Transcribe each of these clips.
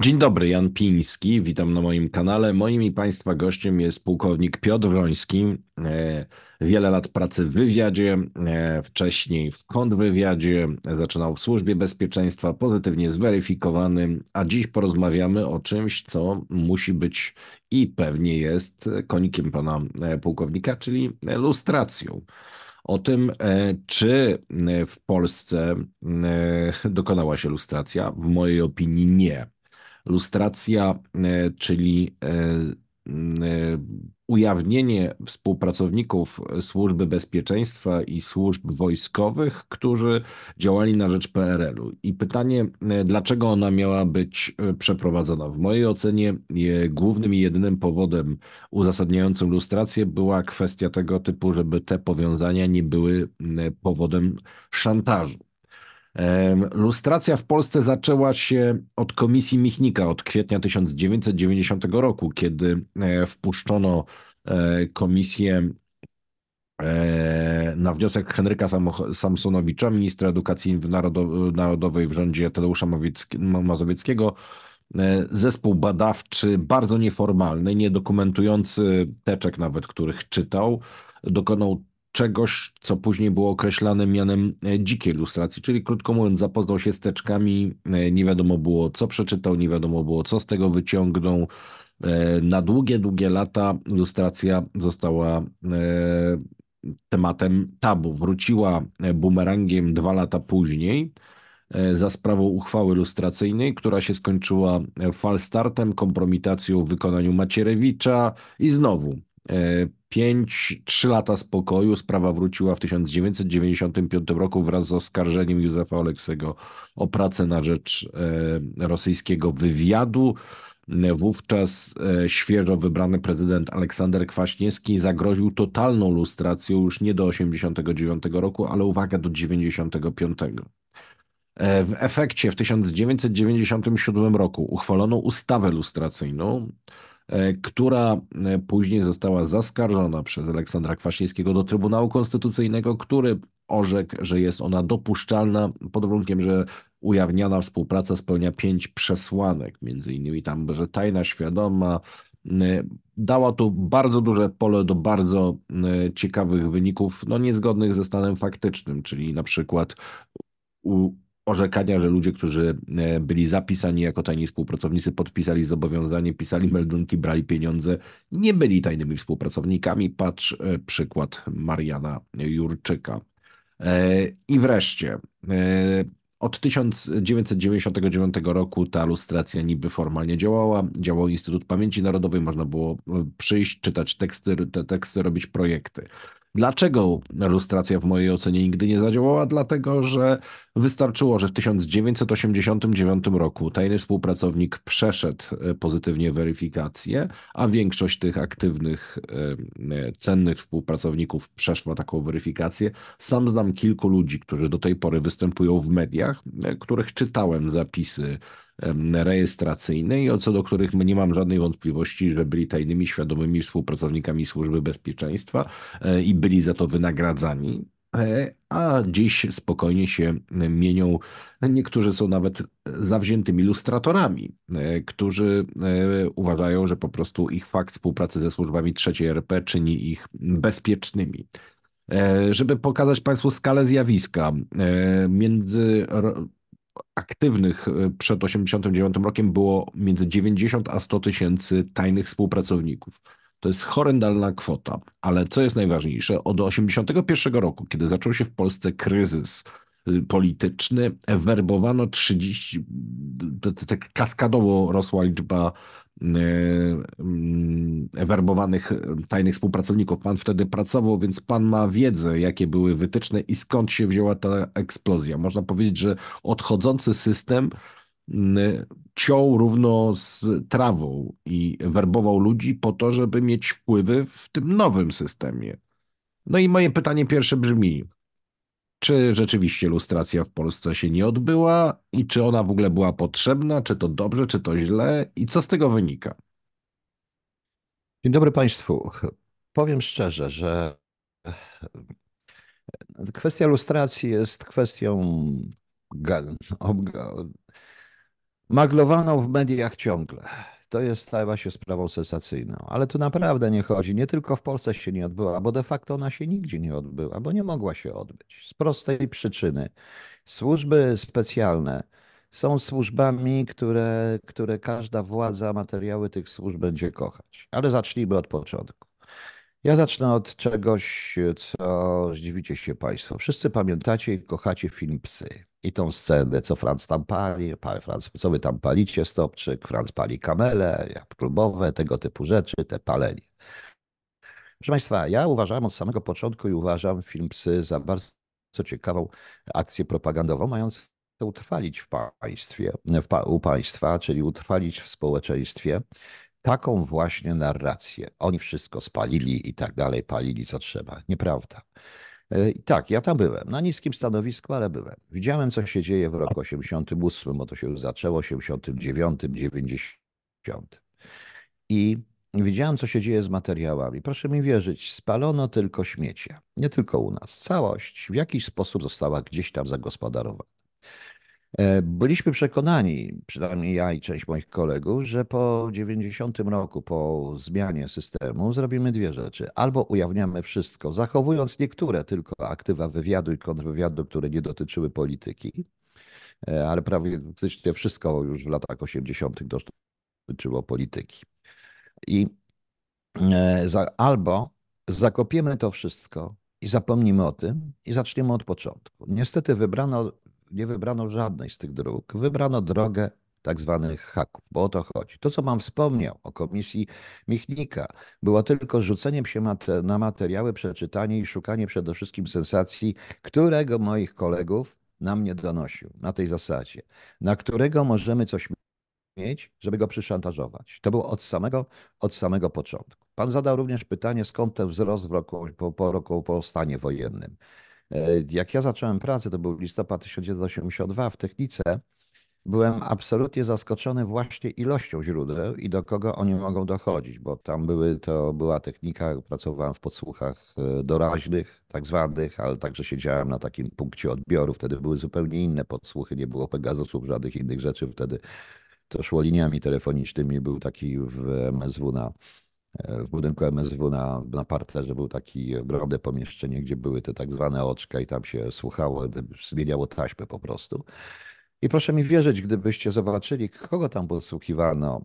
Dzień dobry, Jan Piński, witam na moim kanale. Moim i Państwa gościem jest pułkownik Piotr Wroński. Wiele lat pracy w wywiadzie, wcześniej w kontrwywiadzie, zaczynał w Służbie Bezpieczeństwa, pozytywnie zweryfikowany, a dziś porozmawiamy o czymś, co musi być i pewnie jest konikiem pana pułkownika, czyli lustracją. O tym, czy w Polsce dokonała się lustracja, w mojej opinii nie. Lustracja, czyli ujawnienie współpracowników Służby Bezpieczeństwa i służb wojskowych, którzy działali na rzecz PRL-u. I pytanie, dlaczego ona miała być przeprowadzona? W mojej ocenie głównym i jedynym powodem uzasadniającym lustrację była kwestia tego typu, żeby te powiązania nie były powodem szantażu. Lustracja w Polsce zaczęła się od Komisji Michnika od kwietnia 1990 roku, kiedy wpuszczono komisję na wniosek Henryka Samsonowicza, ministra edukacji narodowej w rządzie Tadeusza Mazowieckiego, zespół badawczy bardzo nieformalny, niedokumentujący teczek nawet, których czytał, dokonał czegoś, co później było określane mianem dzikiej lustracji, czyli krótko mówiąc zapoznał się z teczkami, nie wiadomo było co przeczytał, nie wiadomo było co z tego wyciągnął. Na długie, długie lata lustracja została tematem tabu. Wróciła bumerangiem 2 lata później za sprawą uchwały lustracyjnej, która się skończyła falstartem, kompromitacją w wykonaniu Macierewicza i znowu 3 lata spokoju, sprawa wróciła w 1995 roku wraz z oskarżeniem Józefa Oleksego o pracę na rzecz rosyjskiego wywiadu. Wówczas świeżo wybrany prezydent Aleksander Kwaśniewski zagroził totalną lustracją już nie do 1989 roku, ale uwaga, do 1995. W efekcie w 1997 roku uchwalono ustawę lustracyjną, która później została zaskarżona przez Aleksandra Kwaśniewskiego do Trybunału Konstytucyjnego, który orzekł, że jest ona dopuszczalna pod warunkiem, że ujawniana współpraca spełnia 5 przesłanek, między innymi tam, że tajna, świadoma. Dała to bardzo duże pole do bardzo ciekawych wyników, no niezgodnych ze stanem faktycznym, czyli na przykład orzekania, że ludzie, którzy byli zapisani jako tajni współpracownicy, podpisali zobowiązanie, pisali meldunki, brali pieniądze, nie byli tajnymi współpracownikami. Patrz przykład Mariana Jurczyka. I wreszcie, od 1999 roku ta lustracja niby formalnie działała. Działał Instytut Pamięci Narodowej, można było przyjść, czytać te teksty, robić projekty. Dlaczego lustracja w mojej ocenie nigdy nie zadziałała? Dlatego, że wystarczyło, że w 1989 roku tajny współpracownik przeszedł pozytywnie weryfikację, a większość tych aktywnych, cennych współpracowników przeszła taką weryfikację. Sam znam kilku ludzi, którzy do tej pory występują w mediach, których czytałem zapisy rejestracyjne i co do których nie mam żadnej wątpliwości, że byli tajnymi, świadomymi współpracownikami Służby Bezpieczeństwa i byli za to wynagradzani, a dziś spokojnie się mienią. Niektórzy są nawet zawziętymi lustratorami, którzy uważają, że po prostu ich fakt współpracy ze służbami III RP czyni ich bezpiecznymi. Żeby pokazać Państwu skalę zjawiska, między aktywnych przed 1989 rokiem było między 90 a 100 tysięcy tajnych współpracowników. To jest horrendalna kwota, ale co jest najważniejsze, od 1981 roku, kiedy zaczął się w Polsce kryzys polityczny, werbowano kaskadowo rosła liczba werbowanych tajnych współpracowników. Pan wtedy pracował, więc pan ma wiedzę, jakie były wytyczne i skąd się wzięła ta eksplozja. Można powiedzieć, że odchodzący system ciął równo z trawą i werbował ludzi po to, żeby mieć wpływy w tym nowym systemie. No i moje pytanie pierwsze brzmi, czy rzeczywiście lustracja w Polsce się nie odbyła i czy ona w ogóle była potrzebna, czy to dobrze, czy to źle i co z tego wynika? Dzień dobry Państwu. Powiem szczerze, że kwestia lustracji jest kwestią maglowaną w mediach ciągle. To jest, stała się sprawą sensacyjną, ale tu naprawdę nie chodzi. Nie tylko w Polsce się nie odbyła, bo de facto ona się nigdzie nie odbyła, bo nie mogła się odbyć. Z prostej przyczyny. Służby specjalne są służbami, które każda władza, materiały tych służb będzie kochać. Ale zacznijmy od początku. Ja zacznę od czegoś, co zdziwicie się Państwo. Wszyscy pamiętacie i kochacie film Psy. I tą scenę, co Franz tam pali, co wy tam palicie, Stopczyk, Franz pali kamele, klubowe, tego typu rzeczy, te palenie. Proszę Państwa, ja uważałem od samego początku i uważam film Psy za bardzo ciekawą akcję propagandową, mającą utrwalić w państwie, u państwa, czyli utrwalić w społeczeństwie taką właśnie narrację. Oni wszystko spalili i tak dalej, palili co trzeba. Nieprawda. Tak, ja tam byłem, na niskim stanowisku, ale byłem. Widziałem, co się dzieje w roku 88, bo to się już zaczęło, 89, 90. I widziałem, co się dzieje z materiałami. Proszę mi wierzyć, spalono tylko śmiecia. Nie tylko u nas. Całość w jakiś sposób została gdzieś tam zagospodarowana. Byliśmy przekonani, przynajmniej ja i część moich kolegów, że po 90 roku, po zmianie systemu zrobimy dwie rzeczy. Albo ujawniamy wszystko, zachowując niektóre tylko aktywa wywiadu i kontrwywiadu, które nie dotyczyły polityki, ale praktycznie wszystko już w latach 80. dotyczyło polityki. I albo zakopiemy to wszystko i zapomnimy o tym i zaczniemy od początku. Niestety nie wybrano żadnej z tych dróg. Wybrano drogę tak zwanych haków, bo o to chodzi. To, co Pan wspomniał o komisji Michnika, było tylko rzuceniem się na materiały, przeczytanie i szukanie przede wszystkim sensacji, którego moich kolegów nam nie donosił, na tej zasadzie, na którego możemy coś mieć, żeby go przyszantażować. To było od samego początku. Pan zadał również pytanie, skąd ten wzrost po stanie wojennym. Jak ja zacząłem pracę, to był listopad 1982 w technice, byłem absolutnie zaskoczony właśnie ilością źródeł i do kogo oni mogą dochodzić, bo tam była technika, pracowałem w podsłuchach doraźnych, tak zwanych, ale także siedziałem na takim punkcie odbioru, wtedy były zupełnie inne podsłuchy, nie było Pegasusów, żadnych innych rzeczy, wtedy to szło liniami telefonicznymi, był taki w budynku MSW na parterze był takie ogromne pomieszczenie, gdzie były te tak zwane oczka i tam się słuchało, zmieniało taśmę po prostu. I proszę mi wierzyć, gdybyście zobaczyli, kogo tam podsłuchiwano,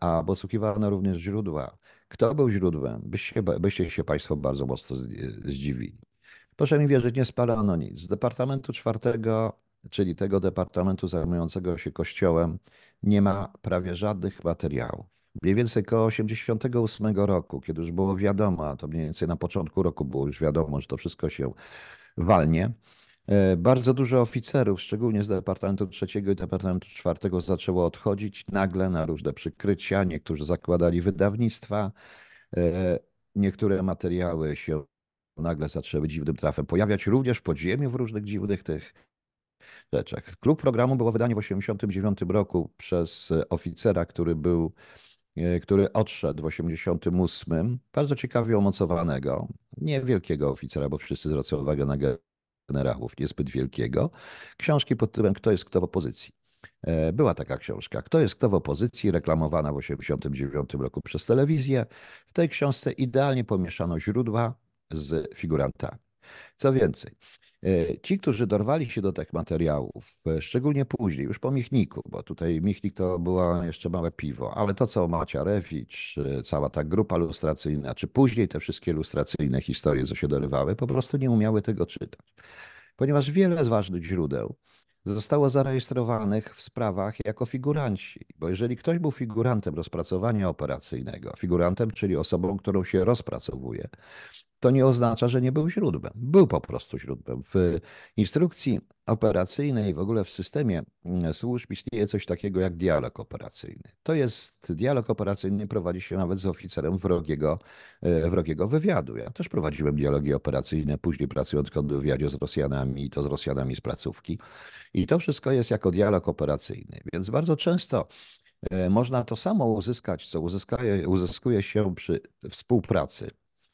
a podsłuchiwano również źródła, kto był źródłem, byście się Państwo bardzo mocno zdziwili. Proszę mi wierzyć, nie spalono nic. Z Departamentu IV, czyli tego departamentu zajmującego się Kościołem, nie ma prawie żadnych materiałów. Mniej więcej koło 1988 roku, kiedy już było wiadomo, a to mniej więcej na początku roku było już wiadomo, że to wszystko się walnie, bardzo dużo oficerów, szczególnie z Departamentu III i Departamentu IV, zaczęło odchodzić nagle na różne przykrycia. Niektórzy zakładali wydawnictwa, niektóre materiały się nagle zaczęły dziwnym trafem pojawiać, również w podziemiu w różnych dziwnych tych rzeczach. Klub programu było wydanie w 1989 roku przez oficera, który odszedł w 1988, bardzo ciekawie umocowanego, niewielkiego oficera, bo wszyscy zwracają uwagę na generałów, niezbyt wielkiego, książki pod tytułem Kto jest kto w opozycji. Była taka książka, Kto jest kto w opozycji, reklamowana w 1989 roku przez telewizję. W tej książce idealnie pomieszano źródła z figurantami. Co więcej, ci, którzy dorwali się do tych materiałów, szczególnie później, już po Michniku, bo tutaj Michnik to było jeszcze małe piwo, ale to co Macierewicz, cała ta grupa lustracyjna, czy później te wszystkie lustracyjne historie, co się dorywały, po prostu nie umiały tego czytać. Ponieważ wiele z ważnych źródeł zostało zarejestrowanych w sprawach jako figuranci, bo jeżeli ktoś był figurantem rozpracowania operacyjnego, figurantem, czyli osobą, którą się rozpracowuje, to nie oznacza, że nie był źródłem. Był po prostu źródłem. W instrukcji operacyjnej, w ogóle w systemie służb istnieje coś takiego jak dialog operacyjny. To jest dialog operacyjny, prowadzi się nawet z oficerem wrogiego wywiadu. Ja też prowadziłem dialogi operacyjne, później pracując w kontrwywiadzie z Rosjanami i to z Rosjanami z placówki. I to wszystko jest jako dialog operacyjny. Więc bardzo często można to samo uzyskać, co uzyskuje się przy współpracy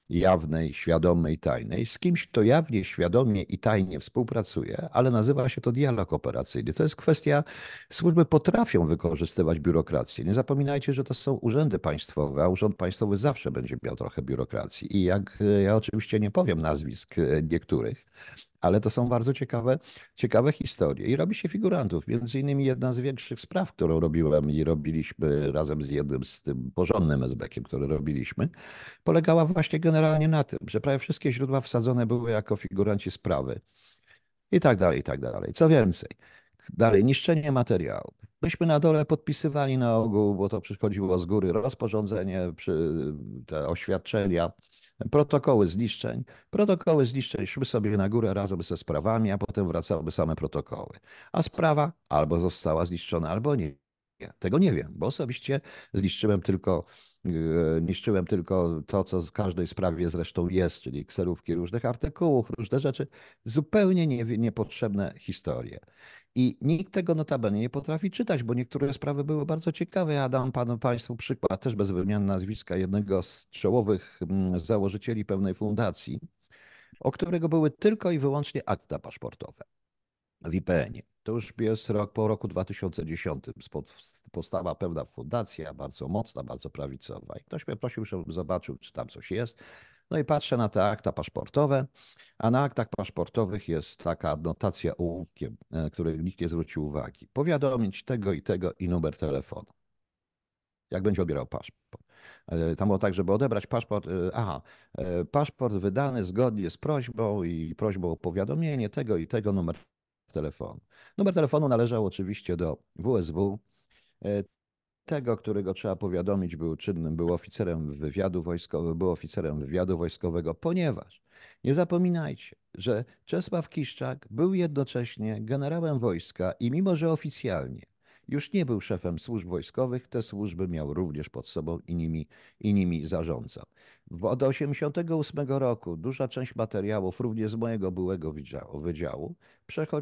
jawnej, świadomej, tajnej, z kimś, kto jawnie, świadomie i tajnie współpracuje, ale nazywa się to dialog operacyjny. To jest kwestia, służby potrafią wykorzystywać biurokrację. Nie zapominajcie, że to są urzędy państwowe, a urząd państwowy zawsze będzie miał trochę biurokracji. I jak ja oczywiście nie powiem nazwisk niektórych, ale to są bardzo ciekawe historie. I robi się figurantów. Między innymi jedna z większych spraw, którą robiłem i robiliśmy razem z jednym z tym porządnym esbekiem, który robiliśmy, polegała właśnie generalnie na tym, że prawie wszystkie źródła wsadzone były jako figuranci sprawy. I tak dalej, i tak dalej. Co więcej, dalej niszczenie materiałów. Myśmy na dole podpisywali na ogół, bo to przychodziło z góry, rozporządzenie, te oświadczenia, protokoły zniszczeń szły sobie na górę razem ze sprawami, a potem wracały same protokoły. A sprawa albo została zniszczona, albo nie. Tego nie wiem, bo osobiście niszczyłem tylko to, co w każdej sprawie zresztą jest, czyli kserówki różnych artykułów, różne rzeczy, zupełnie niepotrzebne historie. I nikt tego notabene nie potrafi czytać, bo niektóre sprawy były bardzo ciekawe. Ja dam panu, państwu przykład, też bez wymiany nazwiska, jednego z czołowych założycieli pewnej fundacji, o którego były tylko i wyłącznie akta paszportowe w IPN-ie. To już jest rok po roku 2010. Powstała pewna fundacja, bardzo mocna, bardzo prawicowa. I ktoś mnie prosił, żebym zobaczył, czy tam coś jest. No i patrzę na te akta paszportowe, a na aktach paszportowych jest taka adnotacja ołówkiem, której nikt nie zwrócił uwagi. Powiadomić tego i tego i numer telefonu, jak będzie odbierał paszport. Tam było tak, żeby odebrać paszport, paszport wydany zgodnie z prośbą i prośbą o powiadomienie tego i tego numer telefonu. Numer telefonu należał oczywiście do WSW. Tego, którego trzeba powiadomić, był oficerem wywiadu wojskowego, ponieważ nie zapominajcie, że Czesław Kiszczak był jednocześnie generałem wojska i mimo, że oficjalnie już nie był szefem służb wojskowych, te służby miał również pod sobą i nimi zarządzał. Od 1988 roku duża część materiałów, również z mojego byłego wydziału,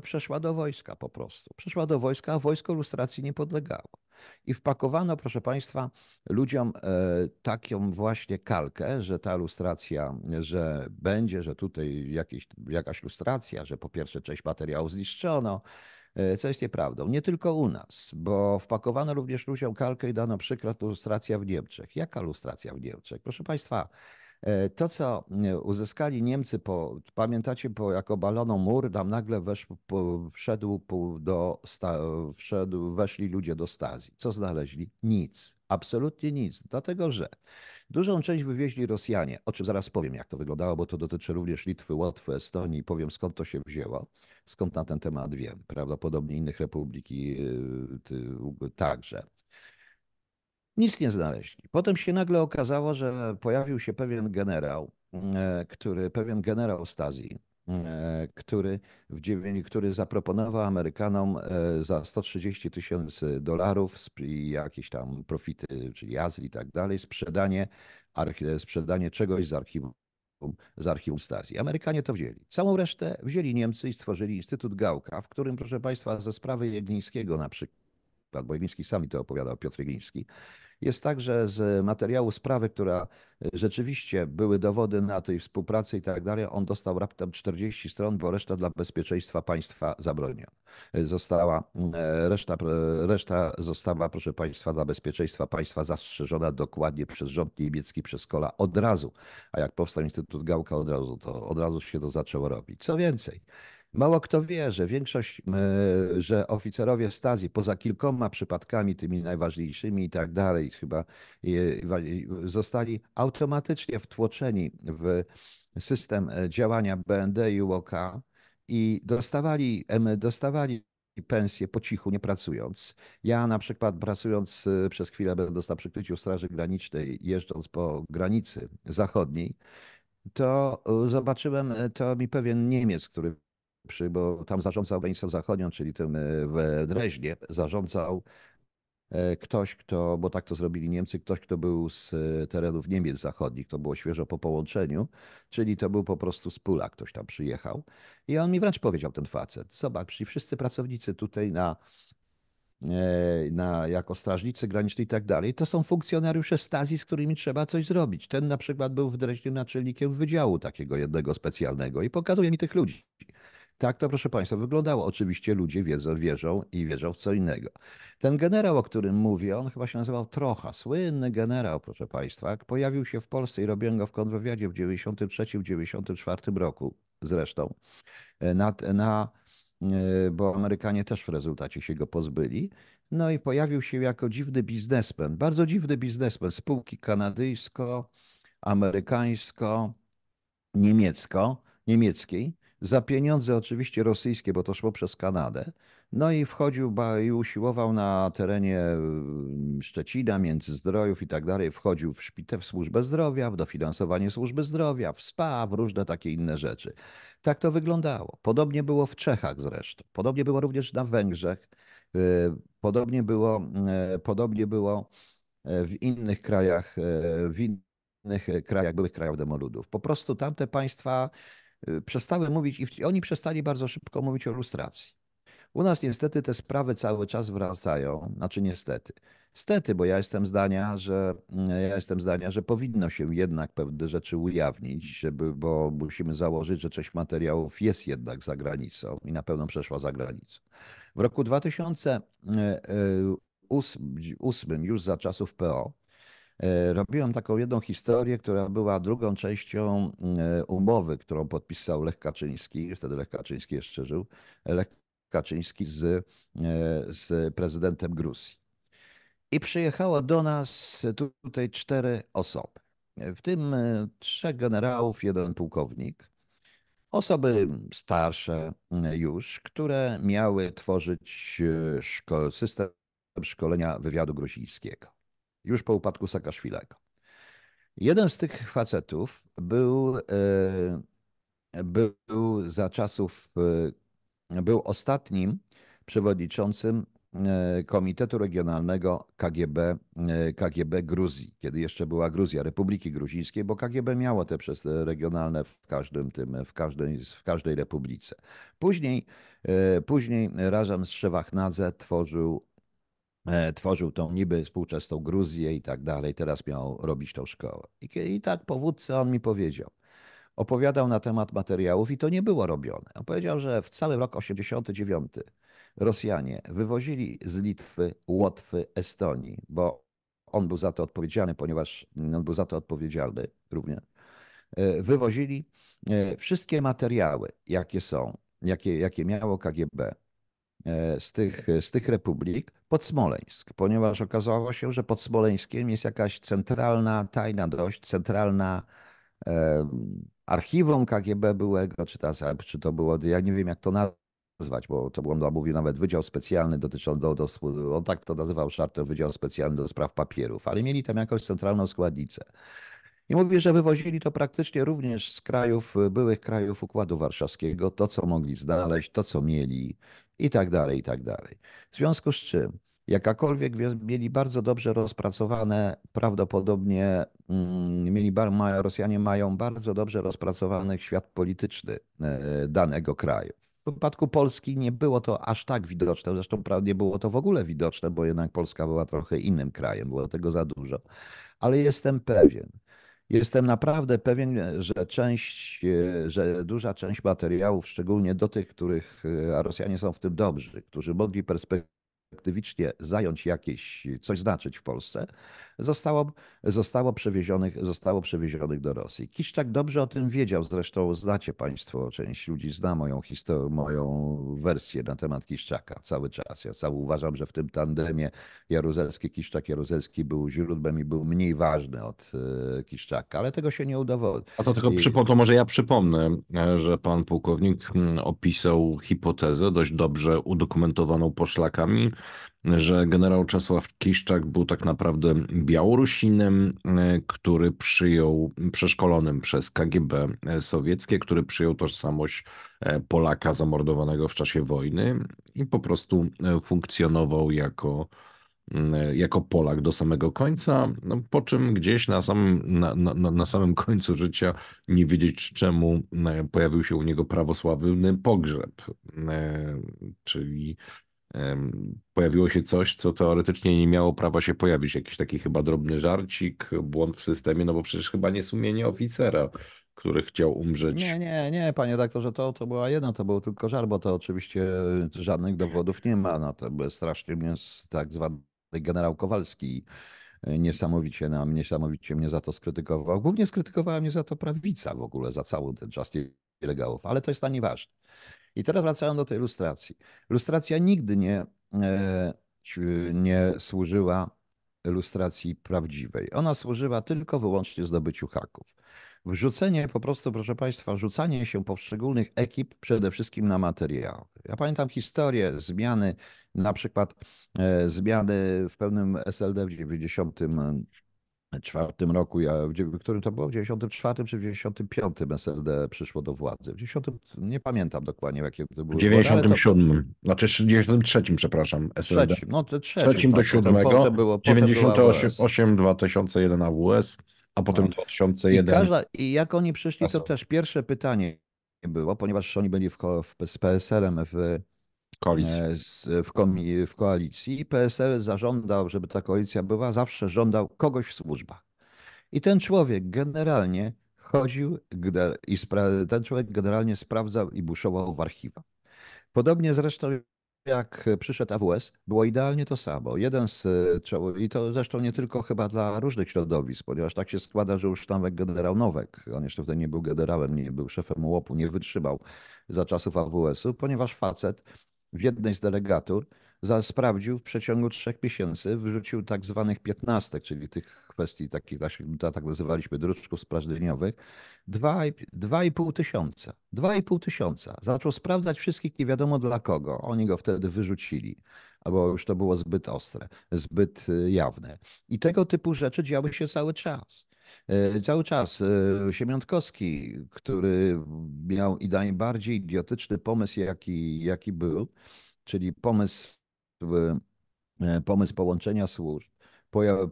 przeszła do wojska po prostu. Przeszła do wojska, a wojsko lustracji nie podlegało. I wpakowano, proszę państwa, ludziom taką właśnie kalkę, że ta lustracja, że będzie, że tutaj jakaś lustracja, że po pierwsze część materiału zniszczono, co jest nieprawdą. Nie tylko u nas, bo wpakowano również ludziom kalkę i dano przykład lustracja w Niemczech. Jaka lustracja w Niemczech? Proszę państwa, to, co uzyskali Niemcy, pamiętacie, jak obalono mur, tam nagle weszli ludzie do Stasi. Co znaleźli? Nic. Absolutnie nic. Dlatego, że dużą część wywieźli Rosjanie, o czym zaraz powiem, jak to wyglądało, bo to dotyczy również Litwy, Łotwy, Estonii. Powiem, skąd to się wzięło, skąd na ten temat wiem. Prawdopodobnie innych republik także. Nic nie znaleźli. Potem się nagle okazało, że pojawił się pewien generał Stasi, który zaproponował Amerykanom za 130 tysięcy dolarów i jakieś tam profity, czyli azyl i tak dalej, sprzedanie czegoś z archiwum Stasi. Amerykanie to wzięli. Całą resztę wzięli Niemcy i stworzyli Instytut Gałka, w którym, proszę państwa, ze sprawy Jeglińskiego na przykład, bo Jegliński sam mi to opowiadał, Piotr Jegliński, jest tak, że z materiału sprawy, która rzeczywiście były dowody na tej współpracy i tak dalej, on dostał raptem 40 stron, bo reszta dla bezpieczeństwa państwa zabroniona. Reszta została, proszę państwa, dla bezpieczeństwa państwa zastrzeżona dokładnie przez rząd niemiecki, przez Kola od razu. A jak powstał Instytut Gałka, od razu się to zaczęło robić. Co więcej, mało kto wie, że oficerowie Stasi, poza kilkoma przypadkami, tymi najważniejszymi i tak dalej, chyba zostali automatycznie wtłoczeni w system działania BND i UK i dostawali pensję po cichu, nie pracując. Ja na przykład pracując przez chwilę, będąc na przykryciu Straży Granicznej, jeżdżąc po granicy zachodniej, to zobaczyłem, to mi pewien Niemiec, który bo tam zarządzał granicą zachodnią, czyli tym w Dreźnie, zarządzał ktoś, kto, bo tak to zrobili Niemcy, ktoś, kto był z terenów Niemiec zachodnich, to było świeżo po połączeniu, czyli to był po prostu z Pula, ktoś tam przyjechał. I on mi wręcz powiedział, ten facet, zobacz, wszyscy pracownicy tutaj na jako strażnicy graniczni i tak dalej, to są funkcjonariusze Stasi, z którymi trzeba coś zrobić. Ten na przykład był w Dreźnie naczelnikiem wydziału takiego jednego specjalnego i pokazuje mi tych ludzi. Tak to, proszę Państwa, wyglądało. Oczywiście ludzie wierzą w co innego. Ten generał, o którym mówię, on chyba się nazywał Trocha. Słynny generał, proszę Państwa, pojawił się w Polsce i robiłem go w kontrwywiadzie w 1993-1994 roku zresztą. Bo Amerykanie też w rezultacie się go pozbyli. No i pojawił się jako dziwny biznesmen. Bardzo dziwny biznesmen. Spółki kanadyjsko-amerykańsko-niemieckiej. Za pieniądze oczywiście rosyjskie, bo to szło przez Kanadę. No i wchodził i usiłował na terenie Szczecina, Międzyzdrojów i tak dalej. Wchodził w służbę zdrowia, w dofinansowanie służby zdrowia, w SPA, w różne takie inne rzeczy. Tak to wyglądało. Podobnie było w Czechach zresztą. Podobnie było również na Węgrzech. Podobnie było w innych krajach, byłych krajach demoludów. Po prostu tamte państwa przestały mówić i oni przestali bardzo szybko mówić o lustracji. U nas niestety te sprawy cały czas wracają, znaczy niestety. Stety, bo ja jestem zdania, że powinno się jednak pewne rzeczy ujawnić, bo musimy założyć, że część materiałów jest jednak za granicą i na pewno przeszła za granicą. W roku 2008, już za czasów PO, robiłem taką jedną historię, która była drugą częścią umowy, którą podpisał Lech Kaczyński, wtedy Lech Kaczyński jeszcze żył, Lech Kaczyński z prezydentem Gruzji. I przyjechało do nas tutaj 4 osoby, w tym 3 generałów, 1 pułkownik. Osoby starsze już, które miały tworzyć system szkolenia wywiadu gruzińskiego. Już po upadku Saakaszwilego. Jeden z tych facetów był ostatnim przewodniczącym Komitetu Regionalnego KGB Gruzji, kiedy jeszcze była Gruzja, Republiki Gruzińskiej, bo KGB miało te przez regionalne w każdej republice. Później razem z Szewardnadze tworzył tą niby współczesną Gruzję i tak dalej, teraz miał robić tą szkołę. I tak powódca on mi powiedział, opowiadał na temat materiałów i to nie było robione. On powiedział, że w cały rok 89 Rosjanie wywozili z Litwy, Łotwy, Estonii, bo on był za to odpowiedzialny, również, wywozili wszystkie materiały, jakie miało KGB z tych republik pod Smoleńsk, ponieważ okazało się, że pod Smoleńskiem jest jakaś centralna, tajna dość, centralna archiwum KGB byłego, czy to było, ja nie wiem jak to nazwać, bo to mówił nawet Wydział Specjalny dotyczący, on tak to nazywał szartem, Wydział Specjalny do Spraw Papierów, ale mieli tam jakąś centralną składnicę. I mówi, że wywozili to praktycznie również z krajów, byłych krajów Układu Warszawskiego, to co mogli znaleźć, to co mieli i tak dalej, i tak dalej. W związku z czym, mieli bardzo dobrze rozpracowane, prawdopodobnie Rosjanie mają bardzo dobrze rozpracowany świat polityczny danego kraju. W przypadku Polski nie było to aż tak widoczne, zresztą nie było to w ogóle widoczne, bo jednak Polska była trochę innym krajem, było tego za dużo, ale jestem naprawdę pewien, że duża część materiałów, szczególnie do tych, których Rosjanie są w tym dobrzy, którzy mogli perspektywicznie zająć coś znaczyć w Polsce, zostało przewiezionych do Rosji. Kiszczak dobrze o tym wiedział, zresztą znacie Państwo, część ludzi zna moją wersję na temat Kiszczaka cały czas. Ja uważam, że w tym tandemie Kiszczak-Jaruzelski był źródłem i był mniej ważny od Kiszczaka, ale tego się nie udowodnił. A to tylko może ja przypomnę, że pan pułkownik opisał hipotezę dość dobrze udokumentowaną poszlakami, że generał Czesław Kiszczak był tak naprawdę Białorusinem, który przyjął, przeszkolonym przez KGB sowieckie, który przyjął tożsamość Polaka zamordowanego w czasie wojny i po prostu funkcjonował jako Polak do samego końca, no, po czym gdzieś na samym końcu życia, nie wiedzieć czemu, pojawił się u niego prawosławny pogrzeb, czyli pojawiło się coś, co teoretycznie nie miało prawa się pojawić. Jakiś taki chyba drobny żarcik, błąd w systemie, no bo przecież chyba nie sumienie oficera, który chciał umrzeć. Nie, panie doktorze, to była jedna, to był tylko żart, bo to oczywiście żadnych dowodów nie ma. No to był strasznie mnie tak zwany generał Kowalski. Niesamowicie mnie za to skrytykował. Głównie skrytykowała mnie za to prawica w ogóle, za cały ten czas ilegałów, ale to jest nieważne. I teraz wracając do tej lustracji. Lustracja nigdy nie służyła lustracji prawdziwej. Ona służyła tylko wyłącznie zdobyciu haków. Wrzucenie po prostu, proszę państwa, rzucanie się poszczególnych ekip przede wszystkim na materiały. Ja pamiętam historię zmiany, na przykład zmiany w pewnym SLD w 94 roku, w którym to było, w 94 czy w 95 SLD przyszło do władzy. W 90, nie pamiętam dokładnie, jakie to było. W 97, to... znaczy 93, przepraszam, SLD. No to trzecim do 7, potem było, 98, 2001 AWS. A potem 2001. I jak oni przyszli, to też pierwsze pytanie było, ponieważ oni byli z PSL-em w koalicji. PSL zażądał, żeby ta koalicja była, zawsze żądał kogoś w służbach. I ten człowiek generalnie chodził i ten człowiek generalnie sprawdzał i buszował w archiwach. Podobnie zresztą jak przyszedł AWS, było idealnie to samo. I to zresztą nie tylko chyba dla różnych środowisk, ponieważ tak się składa, że już tam generał Nowek, on jeszcze wtedy nie był generałem, nie był szefem łopu, nie wytrzymał za czasów AWS-u, ponieważ facet w jednej z delegatur sprawdził w przeciągu 3 miesięcy, wyrzucił tak zwanych 15, czyli tych kwestii takich, tak nazywaliśmy, druczków sprażdżeniowych, 2,5 tysiąca. 2,5 tysiąca. Zaczął sprawdzać wszystkich nie wiadomo dla kogo. Oni go wtedy wyrzucili, albo już to było zbyt ostre, zbyt jawne. I tego typu rzeczy działy się cały czas. Cały czas Siemiątkowski, który miał i najbardziej idiotyczny pomysł, jaki był, czyli pomysł połączenia służb.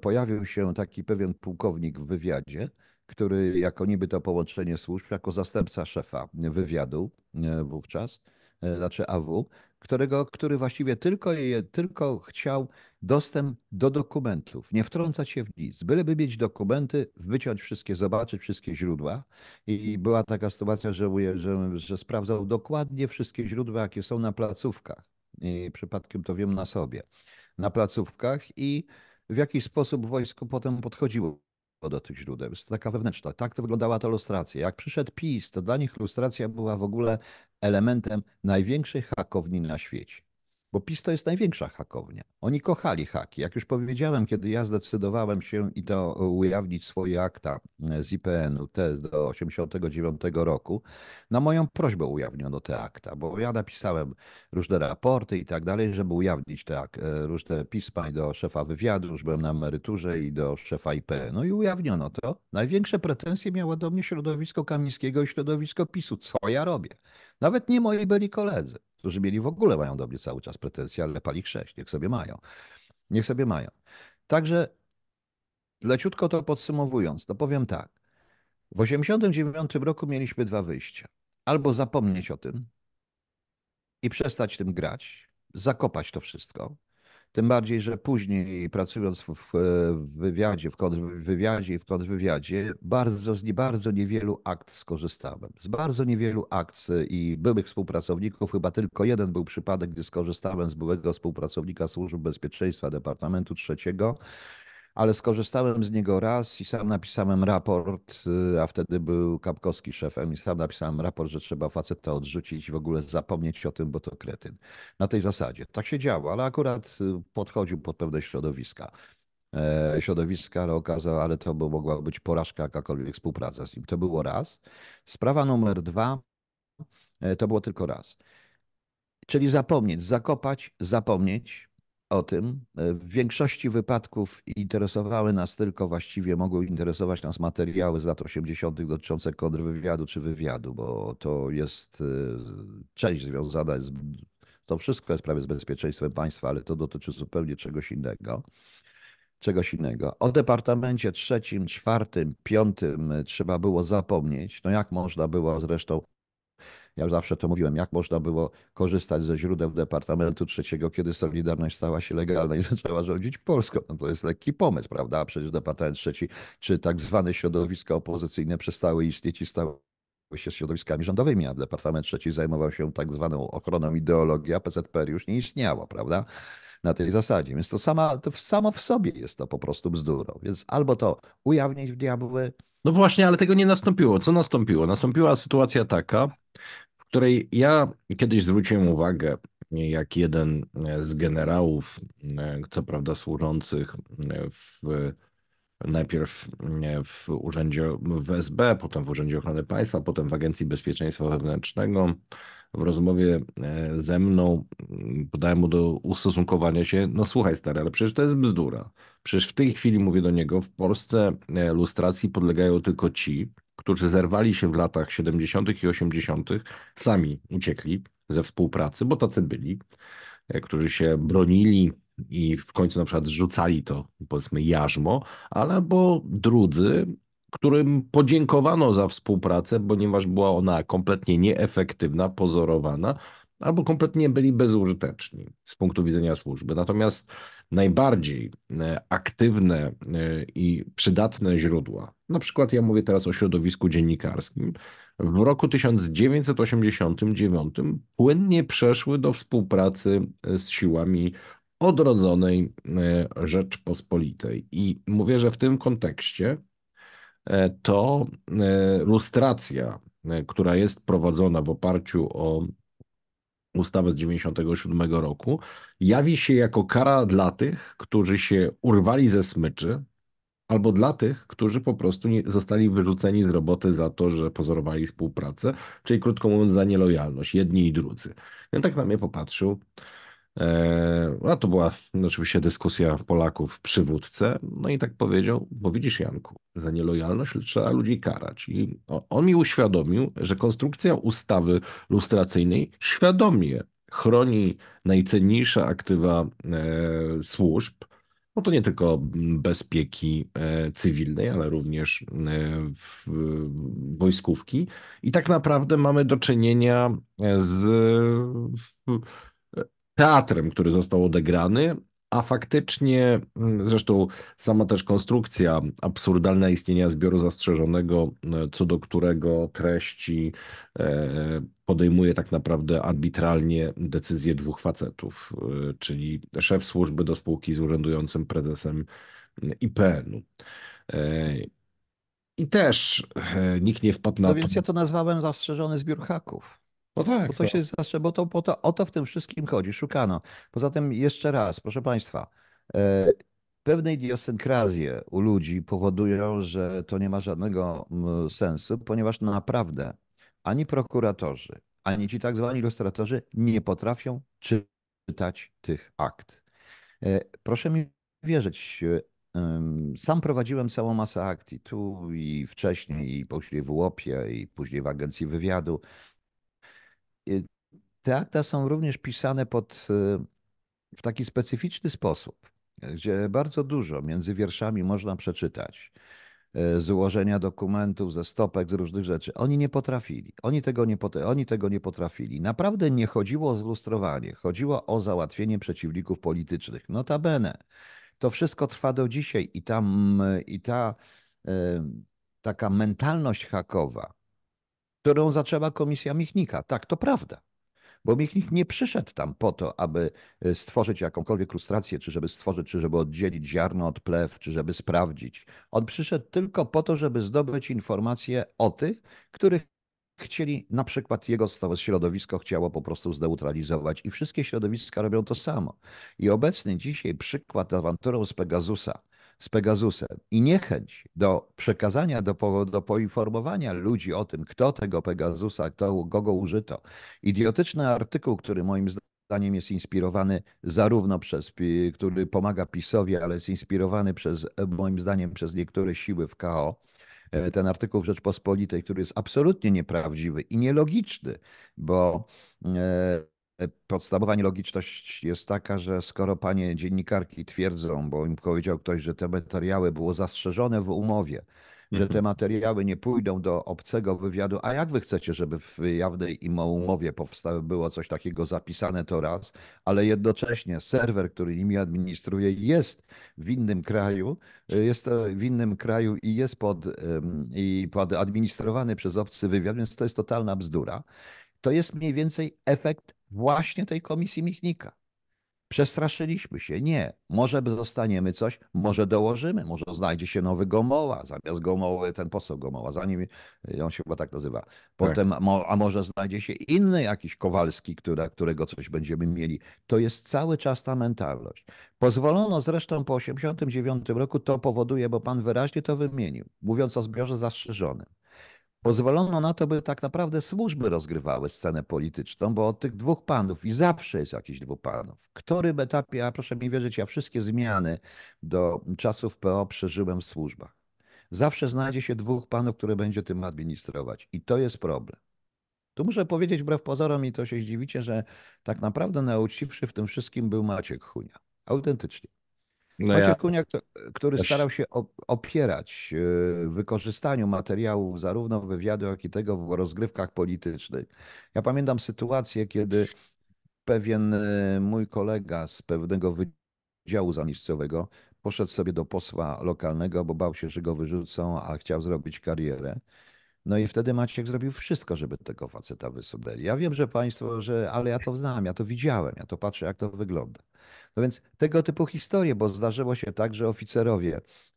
Pojawił się taki pewien pułkownik w wywiadzie, który jako niby to połączenie służb, jako zastępca szefa wywiadu wówczas, znaczy AW, który właściwie tylko chciał dostęp do dokumentów, nie wtrącać się w nic, byleby mieć dokumenty, wyciąć wszystkie, zobaczyć wszystkie źródła. I była taka sytuacja, że sprawdzał dokładnie wszystkie źródła, jakie są na placówkach. I przypadkiem to wiem na sobie. Na placówkach i w jakiś sposób wojsko potem podchodziło do tych źródeł. Jest taka wewnętrzna. Tak to wyglądała ta lustracja. Jak przyszedł PiS, to dla nich lustracja była w ogóle elementem największej hakowni na świecie. Bo PiS to jest największa hakownia. Oni kochali haki. Jak już powiedziałem, kiedy ja zdecydowałem się i to ujawnić swoje akta z IPN-u, te do 89 roku, na moją prośbę ujawniono te akta, bo ja napisałem różne raporty i tak dalej, żeby ujawnić te różne pisma i do szefa wywiadu, już byłem na emeryturze i do szefa IPN-u i ujawniono to. Największe pretensje miało do mnie środowisko Kamińskiego i środowisko PiS-u. Co ja robię? Nawet nie moi byli koledzy, którzy mieli w ogóle, mają do mnie cały czas pretensje, ale pali chrześć, niech sobie mają. Niech sobie mają. Także leciutko to podsumowując, to powiem tak. W 1989 roku mieliśmy 2 wyjścia. Albo zapomnieć o tym i przestać tym grać, zakopać to wszystko. Tym bardziej, że później pracując w kontrwywiadzie, z bardzo niewielu akt skorzystałem. Z bardzo niewielu akt i byłych współpracowników, chyba tylko jeden był przypadek, gdy skorzystałem z byłego współpracownika Służb Bezpieczeństwa Departamentu III, ale skorzystałem z niego raz i sam napisałem raport, a wtedy był Kapkowski szefem i sam napisałem raport, że trzeba faceta odrzucić i w ogóle zapomnieć o tym, bo to kretyn. Na tej zasadzie. Tak się działo, ale akurat podchodził pod pewne środowiska. Ale okazało, ale to mogła być porażka, jakakolwiek współpraca z nim. To było raz. Sprawa numer 2 to było tylko raz. Czyli zapomnieć, zakopać, zapomnieć o tym. W większości wypadków interesowały nas tylko, właściwie mogły interesować nas materiały z lat 80. dotyczące kontrwywiadu czy wywiadu, bo to jest część związana z... To wszystko jest prawie z bezpieczeństwem państwa, ale to dotyczy zupełnie czegoś innego. Czegoś innego. O Departamencie III, IV, V trzeba było zapomnieć. No jak można było zresztą Ja już zawsze to mówiłem, jak można było korzystać ze źródeł Departamentu III, kiedy Solidarność stała się legalna i zaczęła rządzić Polską. No to jest lekki pomysł, prawda? A przecież Departament III, czy tak zwane środowiska opozycyjne przestały istnieć i stały się środowiskami rządowymi, a Departament III zajmował się tak zwaną ochroną ideologii, a PZPR już nie istniało, prawda? Na tej zasadzie. Więc to samo w sobie jest to po prostu bzdurą. Więc albo to ujawnić w diabły. No właśnie, ale tego nie nastąpiło. Co nastąpiło? Nastąpiła sytuacja taka, w której ja kiedyś zwróciłem uwagę, jak jeden z generałów, co prawda służących najpierw w urzędzie w SB, potem w Urzędzie Ochrony Państwa, potem w Agencji Bezpieczeństwa Wewnętrznego, w rozmowie ze mną podałem mu do ustosunkowania się, no słuchaj stary, ale przecież to jest bzdura. Przecież w tej chwili, mówię do niego, w Polsce lustracji podlegają tylko ci, którzy zerwali się w latach 70. i 80., sami uciekli ze współpracy, bo tacy byli, którzy się bronili i w końcu na przykład zrzucali to, powiedzmy, jarzmo, albo drudzy, którym podziękowano za współpracę, ponieważ była ona kompletnie nieefektywna, pozorowana, albo kompletnie byli bezużyteczni z punktu widzenia służby. Natomiast najbardziej aktywne i przydatne źródła, na przykład ja mówię teraz o środowisku dziennikarskim, w roku 1989 płynnie przeszły do współpracy z siłami odrodzonej Rzeczpospolitej. I mówię, że w tym kontekście to lustracja, która jest prowadzona w oparciu o ustawę z 1997 roku, jawi się jako kara dla tych, którzy się urwali ze smyczy, albo dla tych, którzy po prostu zostali wyrzuceni z roboty za to, że pozorowali współpracę, czyli krótko mówiąc za nielojalność, jedni i drudzy. I tak na mnie popatrzył. A to była oczywiście dyskusja Polaków przy wódce, no i tak powiedział, bo widzisz Janku, za nielojalność trzeba ludzi karać. I on mi uświadomił, że konstrukcja ustawy lustracyjnej świadomie chroni najcenniejsze aktywa służb, no to nie tylko bezpieki cywilnej, ale również wojskówki. I tak naprawdę mamy do czynienia z teatrem, który został odegrany, a faktycznie, zresztą sama też konstrukcja absurdalna istnienia zbioru zastrzeżonego, co do którego treści podejmuje tak naprawdę arbitralnie decyzję dwóch facetów, czyli szef służby do spółki z urzędującym prezesem IPN-u. I też nikt nie wpadł na to. No więc ja to nazwałem zastrzeżony zbiór haków. No tak, bo to w tym wszystkim chodzi, szukano. Poza tym jeszcze raz, proszę Państwa, pewne idiosynkrazje u ludzi powodują, że to nie ma żadnego sensu, ponieważ naprawdę ani prokuratorzy, ani ci tak zwani lustratorzy nie potrafią czytać tych akt. Proszę mi wierzyć, sam prowadziłem całą masę akt i tu, i wcześniej, i później w Łopie, i później w Agencji Wywiadu. Te akta są również pisane w taki specyficzny sposób, gdzie bardzo dużo między wierszami można przeczytać. Z ułożenia dokumentów, ze stopek, z różnych rzeczy. Oni nie potrafili. Oni tego nie potrafili. Naprawdę nie chodziło o zlustrowanie. Chodziło o załatwienie przeciwników politycznych. Notabene. To wszystko trwa do dzisiaj i taka mentalność hakowa, którą zaczęła Komisja Michnika. Tak, to prawda. Bo Michnik nie przyszedł tam po to, aby stworzyć jakąkolwiek lustrację, czy żeby oddzielić ziarno od plew, czy żeby sprawdzić. On przyszedł tylko po to, żeby zdobyć informacje o tych, których chcieli, na przykład jego środowisko chciało po prostu zneutralizować. I wszystkie środowiska robią to samo. I obecny dzisiaj przykład awanturą z Pegasusem i niechęć do przekazania, do poinformowania ludzi o tym, kto tego Pegasusa, kogo użyto. Idiotyczny artykuł, który moim zdaniem jest inspirowany zarówno który pomaga PiS-owi, ale jest inspirowany moim zdaniem przez niektóre siły w KO. Ten artykuł w Rzeczpospolitej, który jest absolutnie nieprawdziwy i nielogiczny, bo podstawowa nielogiczność jest taka, że skoro panie dziennikarki twierdzą, bo im powiedział ktoś, że te materiały było zastrzeżone w umowie, że te materiały nie pójdą do obcego wywiadu. A jak wy chcecie, żeby w jawnej umowie było coś takiego zapisane, to raz, ale jednocześnie serwer, który nimi administruje, jest w innym kraju, i jest administrowany przez obcy wywiad, więc to jest totalna bzdura. To jest mniej więcej efekt właśnie tej komisji Michnika. Przestraszyliśmy się. Nie. Może zostaniemy coś, może dołożymy, może znajdzie się nowy Gomoła, zamiast Gomoły ten poseł Gomoła, zanim on się chyba tak nazywa. Potem, tak. A może znajdzie się inny jakiś Kowalski, którego coś będziemy mieli. To jest cały czas ta mentalność. Pozwolono zresztą po 1989 roku, to powoduje, bo pan wyraźnie to wymienił, mówiąc o zbiorze zastrzeżonym. Pozwolono na to, by tak naprawdę służby rozgrywały scenę polityczną, bo od tych dwóch panów i zawsze jest jakiś dwóch panów. W którym etapie, a proszę mi wierzyć, ja wszystkie zmiany do czasów PO przeżyłem w służbach. Zawsze znajdzie się dwóch panów, które będzie tym administrować i to jest problem. Tu muszę powiedzieć wbrew pozorom i to się zdziwicie, że tak naprawdę nauczciwszy w tym wszystkim był Maciek Chunia. Autentycznie. Maciej Chunia, który starał się opierać wykorzystaniu materiałów zarówno wywiadu, jak i tego w rozgrywkach politycznych. Ja pamiętam sytuację, kiedy pewien mój kolega z pewnego wydziału zamiejscowego poszedł sobie do posła lokalnego, bo bał się, że go wyrzucą, a chciał zrobić karierę. No i wtedy Maciek zrobił wszystko, żeby tego faceta wysunęli. Ja wiem, że państwo, ale ja to znam, ja to widziałem, ja to patrzę, jak to wygląda. No więc tego typu historie, bo zdarzyło się tak, że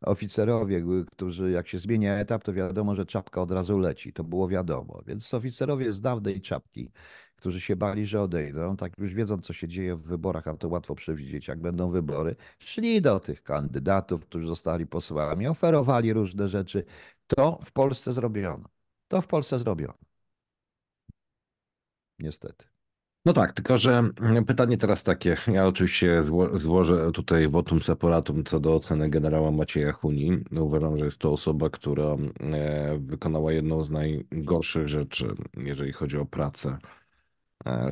oficerowie, którzy jak się zmienia etap, to wiadomo, że czapka od razu leci, to było wiadomo. Więc oficerowie z dawnej czapki, którzy się bali, że odejdą, tak już wiedząc, co się dzieje w wyborach, a to łatwo przewidzieć, jak będą wybory, szli do tych kandydatów, którzy zostali posłami, oferowali różne rzeczy. To w Polsce zrobiono. To w Polsce zrobiono. Niestety. No tak, tylko że pytanie teraz takie. Ja oczywiście złożę tutaj votum separatum co do oceny generała Macieja Chuni. Uważam, że jest to osoba, która wykonała jedną z najgorszych rzeczy, jeżeli chodzi o pracę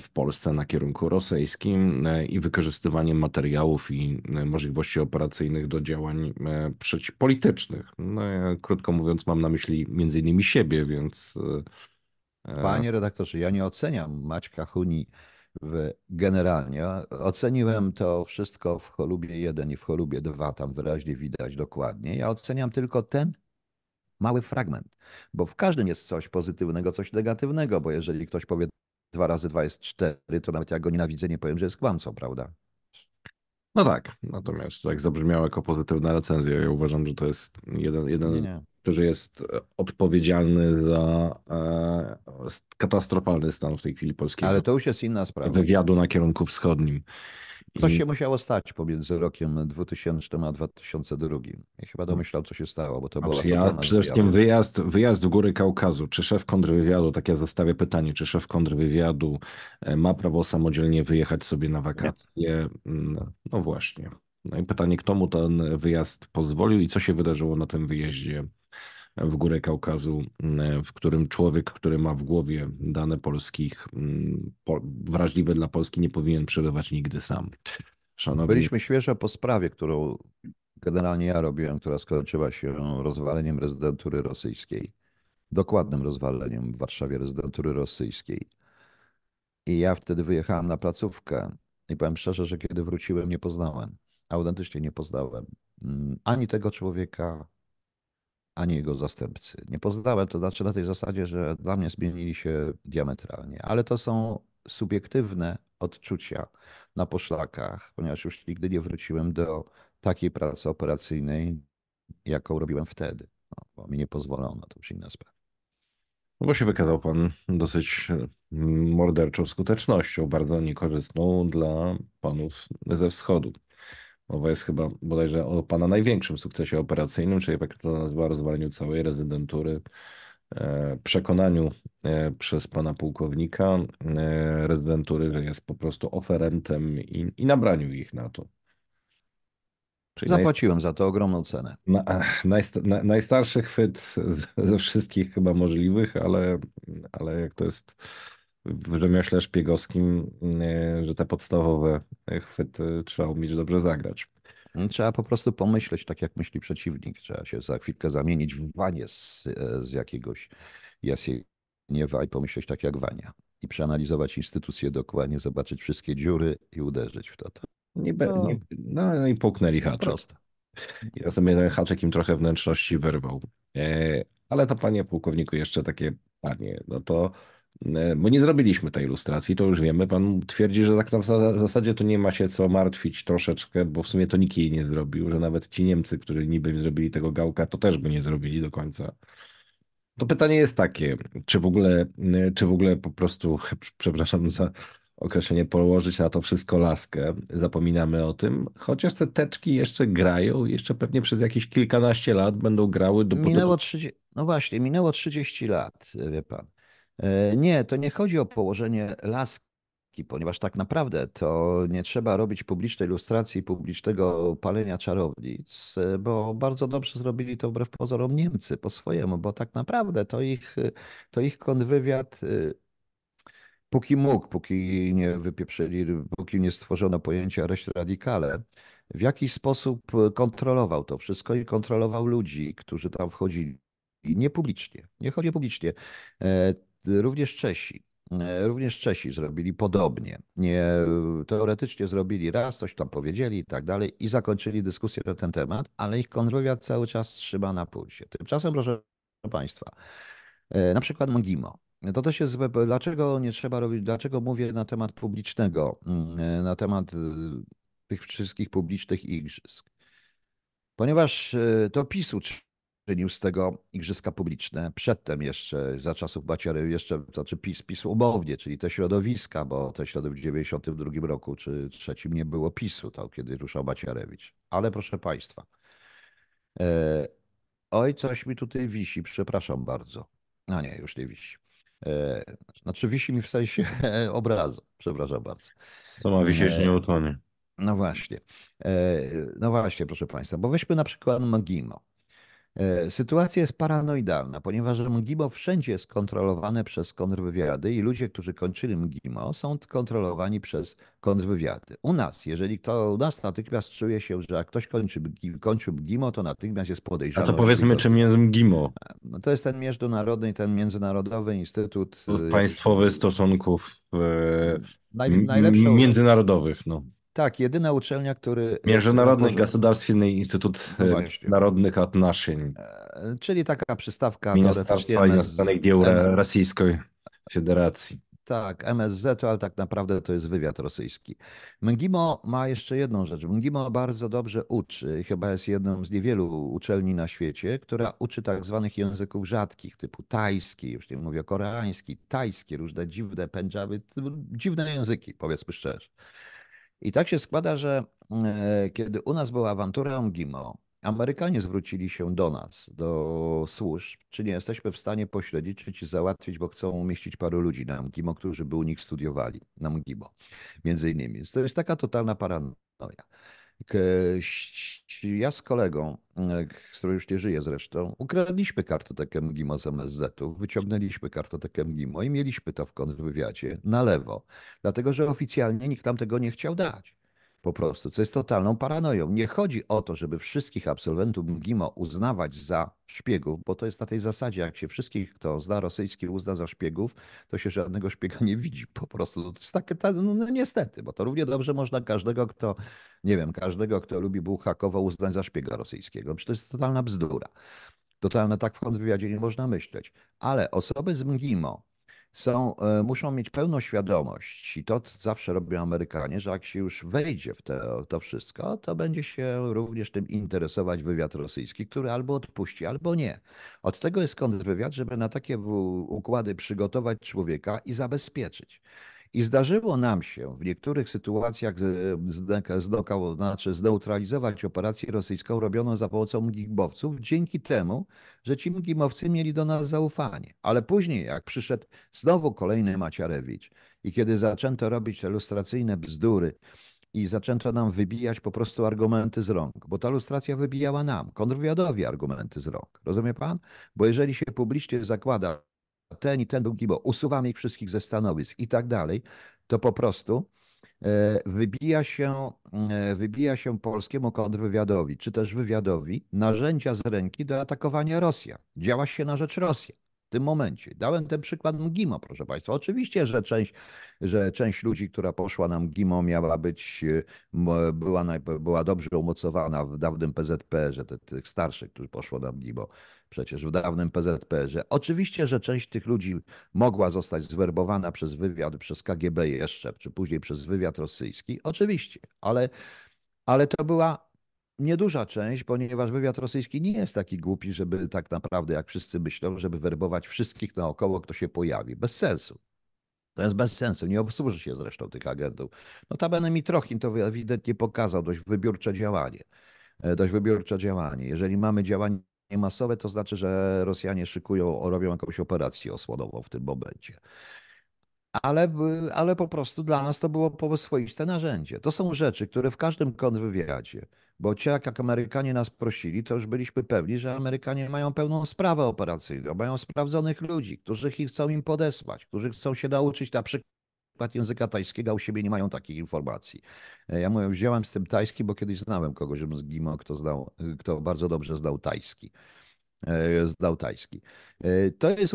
w Polsce na kierunku rosyjskim i wykorzystywanie materiałów i możliwości operacyjnych do działań politycznych. No, ja, krótko mówiąc, mam na myśli między innymi siebie, więc... Panie redaktorze, ja nie oceniam Maćka Chuni generalnie. Oceniłem to wszystko w Cholubie 1 i w Cholubie 2, tam wyraźnie widać dokładnie. Ja oceniam tylko ten mały fragment, bo w każdym jest coś pozytywnego, coś negatywnego, bo jeżeli ktoś powie 2 razy 2 jest 4, to nawet ja go nienawidzę, nie powiem, że jest kłamcą, prawda? No tak, natomiast tak zabrzmiało jako pozytywna recenzja. Ja uważam, że to jest jeden, który jest odpowiedzialny za katastrofalny stan w tej chwili polskiego. Ale to już jest inna sprawa. Wywiadu na kierunku wschodnim. Coś się musiało stać pomiędzy rokiem 2000 a 2002. Ja chyba domyślał, co się stało, bo to było... Przede wszystkim wyjazd w góry Kaukazu. Czy szef kontrwywiadu, tak ja zostawię pytanie, czy szef kontrwywiadu ma prawo samodzielnie wyjechać sobie na wakacje? No właśnie. No i pytanie, kto mu ten wyjazd pozwolił i co się wydarzyło na tym wyjeździe w górę Kaukazu, w którym człowiek, który ma w głowie dane polskich, wrażliwe dla Polski, nie powinien przebywać nigdy sam. Szanowni... Byliśmy świeżo po sprawie, którą generalnie ja robiłem, która skończyła się rozwaleniem rezydentury rosyjskiej. Dokładnym rozwaleniem w Warszawie rezydentury rosyjskiej. I ja wtedy wyjechałem na placówkę i powiem szczerze, że kiedy wróciłem, nie poznałem. Autentycznie nie poznałem ani tego człowieka, ani jego zastępcy. Nie poznałem, to znaczy na tej zasadzie, że dla mnie zmienili się diametralnie, ale to są subiektywne odczucia na poszlakach, ponieważ już nigdy nie wróciłem do takiej pracy operacyjnej, jaką robiłem wtedy, no, bo mi nie pozwolono, to już inna sprawa. No bo się wykazał pan dosyć morderczą skutecznością, bardzo niekorzystną dla panów ze wschodu. Mowa jest chyba bodajże o pana największym sukcesie operacyjnym, czyli jak to nazywa, rozwaleniu całej rezydentury, przekonaniu przez pana pułkownika rezydentury, że jest po prostu oferentem i nabraniu ich na to. Czyli zapłaciłem za to ogromną cenę. Najstarszy chwyt ze wszystkich chyba możliwych, ale jak to jest... w rzemiośle szpiegowskim, że te podstawowe chwyty trzeba umieć dobrze zagrać. Trzeba po prostu pomyśleć tak, jak myśli przeciwnik. Trzeba się za chwilkę zamienić w Wanię z jakiegoś Jasieniewa i pomyśleć tak jak Wania. I przeanalizować instytucje dokładnie, zobaczyć wszystkie dziury i uderzyć w to. No i puknęli haczek. Proste. Ja sobie ten haczek im trochę wnętrzności wyrwał. Ale to, panie pułkowniku, jeszcze takie panie, no to... Bo nie zrobiliśmy tej ilustracji, to już wiemy. Pan twierdzi, że tak w zasadzie to nie ma się co martwić troszeczkę, bo w sumie to nikt jej nie zrobił, że nawet ci Niemcy, którzy niby zrobili tego Gałka, to też go nie zrobili do końca. To pytanie jest takie, czy w ogóle po prostu, przepraszam za określenie, położyć na to wszystko laskę, zapominamy o tym, chociaż te teczki jeszcze grają, jeszcze pewnie przez jakieś kilkanaście lat będą grały. Minęło 30 lat, wie pan. Nie, to nie chodzi o położenie laski, ponieważ tak naprawdę to nie trzeba robić publicznej ilustracji, publicznego palenia czarownic, bo bardzo dobrze zrobili to wbrew pozorom Niemcy po swojemu, bo tak naprawdę to ich kontrwywiad, póki mógł, póki nie wypieprzyli, póki nie stworzono pojęcia areszt radicale, w jakiś sposób kontrolował to wszystko i kontrolował ludzi, którzy tam wchodzili. Nie chodzi publicznie. Również Czesi zrobili podobnie. Teoretycznie zrobili raz, coś tam powiedzieli i tak dalej i zakończyli dyskusję na ten temat, ale ich kontrwywiad cały czas trzyma na pulsie. Tymczasem, proszę państwa, na przykład MGIMO. To też jest, dlaczego nie trzeba robić, dlaczego mówię na temat publicznego, na temat tych wszystkich publicznych igrzysk. Ponieważ to PiS-u czynił z tego igrzyska publiczne. Przedtem jeszcze, za czasów Macierewicza, PiS umownie, czyli te środowiska, bo te środowiska w 92 roku czy trzecim nie było PiS-u, to kiedy ruszał Macierewicz. Ale proszę państwa, oj, coś mi tutaj wisi, przepraszam bardzo. No nie, już nie wisi. Znaczy wisi mi w sensie obrazu, przepraszam bardzo. Co ma wisieć, nie utonie. No właśnie, proszę państwa, bo weźmy na przykład MGIMO. Sytuacja jest paranoidalna, ponieważ MGIMO wszędzie jest kontrolowane przez kontrwywiady i ludzie, którzy kończyli MGIMO, są kontrolowani przez kontrwywiady. U nas, jeżeli to u nas natychmiast czuje się, że jak ktoś kończy MGIMO, to natychmiast jest podejrzany. A to powiedzmy, czym jest MGIMO? No to jest ten międzynarodny i ten międzynarodowy Instytut Państwowy Stosunków Międzynarodowych. No. Tak, jedyna uczelnia, który... Międzynarodny Gospodarstwny Instytut Narodnych Odnoszeń. Czyli taka przystawka... Ministerstwa Inostrannych Dzieł Rosyjskiej Federacji. Tak, MSZ, ale tak naprawdę to jest wywiad rosyjski. MGIMO ma jeszcze jedną rzecz. MGIMO bardzo dobrze uczy, chyba jest jedną z niewielu uczelni na świecie, która uczy tak zwanych języków rzadkich, typu tajski, już nie mówię koreański, tajski, różne dziwne pendżaby, dziwne języki, powiedzmy szczerze. I tak się składa, że kiedy u nas była awantura MGIMO, Amerykanie zwrócili się do nas, do służb, czy nie jesteśmy w stanie pośredzić i załatwić, bo chcą umieścić paru ludzi na MGIMO, którzy by u nich studiowali, na MGIMO między innymi. Więc to jest taka totalna paranoja. Ja z kolegą, który już nie żyje zresztą, ukradliśmy kartotekę MGIMO z MSZ-u, wyciągnęliśmy kartotekę MGIMO i mieliśmy to w kontrwywiadzie na lewo, dlatego że oficjalnie nikt nam tego nie chciał dać. Po prostu, co jest totalną paranoją. Nie chodzi o to, żeby wszystkich absolwentów MGIMO uznawać za szpiegów, bo to jest na tej zasadzie, jak się wszystkich, kto zna rosyjski, uzna za szpiegów, to się żadnego szpiega nie widzi. Po prostu to jest takie, no niestety, bo to równie dobrze można każdego, kto lubi Bułchakowa, uznać za szpiega rosyjskiego. Przecież to jest totalna bzdura. Totalna, tak w kontrwywiadzie nie można myśleć. Ale osoby z MGIMO muszą mieć pełną świadomość i to zawsze robią Amerykanie, że jak się już wejdzie w to wszystko, to będzie się również tym interesować wywiad rosyjski, który albo odpuści, albo nie. Od tego jest kontrwywiad, żeby na takie układy przygotować człowieka i zabezpieczyć. I zdarzyło nam się w niektórych sytuacjach zneutralizować operację rosyjską robioną za pomocą MGIMowców dzięki temu, że ci MGIMowcy mieli do nas zaufanie. Ale później, jak przyszedł znowu kolejny Macierewicz i kiedy zaczęto robić ilustracyjne bzdury i zaczęto nam wybijać po prostu argumenty z rąk, bo ta ilustracja wybijała nam, kontrwywiadowi, argumenty z rąk. Rozumie pan? Bo jeżeli się publicznie zakłada ten i ten drugi, bo usuwamy ich wszystkich ze stanowisk i tak dalej, to po prostu wybija się polskiemu kontrwywiadowi, czy też wywiadowi narzędzia z ręki do atakowania Rosjan. Działa się na rzecz Rosjan. W tym momencie. Dałem ten przykład MGIMO, proszę Państwa. Oczywiście, że część ludzi, która poszła na MGIMO, była dobrze umocowana w dawnym PZPR-ze, tych starszych, którzy poszło na MGIMO, przecież w dawnym PZPR-ze. Oczywiście, że część tych ludzi mogła zostać zwerbowana przez wywiad, przez KGB jeszcze, czy później przez wywiad rosyjski. Oczywiście, ale to była nieduża część, ponieważ wywiad rosyjski nie jest taki głupi, żeby tak naprawdę, jak wszyscy myślą, żeby werbować wszystkich naokoło, kto się pojawi. Bez sensu. To jest bez sensu. Nie obsłuży się zresztą tych agentów. Notabene Mitrochin to ewidentnie pokazał, dość wybiórcze działanie. Jeżeli mamy działanie masowe, to znaczy, że Rosjanie robią jakąś operację osłonową w tym momencie. Ale po prostu dla nas to było swoiste narzędzie. To są rzeczy, które w każdym kontrwywiadzie, bo jak Amerykanie nas prosili, to już byliśmy pewni, że Amerykanie mają pełną sprawę operacyjną, mają sprawdzonych ludzi, którzy chcą im podesłać, którzy chcą się nauczyć na przykład języka tajskiego, a u siebie nie mają takich informacji. Ja mówię, wziąłem z tym tajski, bo kiedyś znałem kogoś z GIMO, kto bardzo dobrze znał tajski. To jest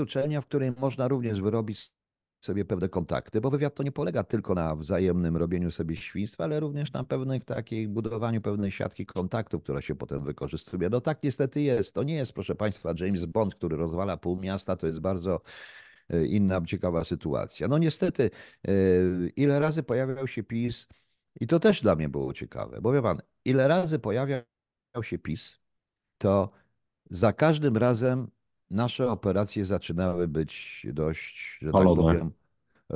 uczelnia, w której można również wyrobić sobie pewne kontakty, bo wywiad to nie polega tylko na wzajemnym robieniu sobie świństw, ale również na budowaniu pewnej siatki kontaktów, która się potem wykorzystuje. No tak niestety jest. To nie jest, proszę Państwa, James Bond, który rozwala pół miasta. To jest bardzo inna, ciekawa sytuacja. No niestety, ile razy pojawiał się PiS, i to też dla mnie było ciekawe, bo wie Pan, ile razy pojawiał się PiS, to za każdym razem nasze operacje zaczynały być dość, że palone. Tak powiem,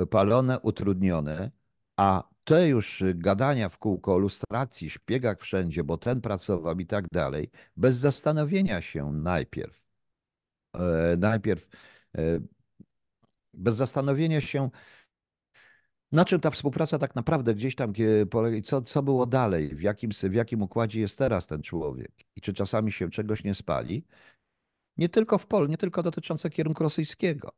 palone, utrudnione, a te już gadania w kółko o lustracji, szpiegach wszędzie, bo ten pracował i tak dalej, bez zastanowienia się bez zastanowienia się, na czym ta współpraca tak naprawdę gdzieś tam polega, co było dalej, w jakim układzie jest teraz ten człowiek i czy czasami się czegoś nie spali, nie tylko dotyczące kierunku rosyjskiego,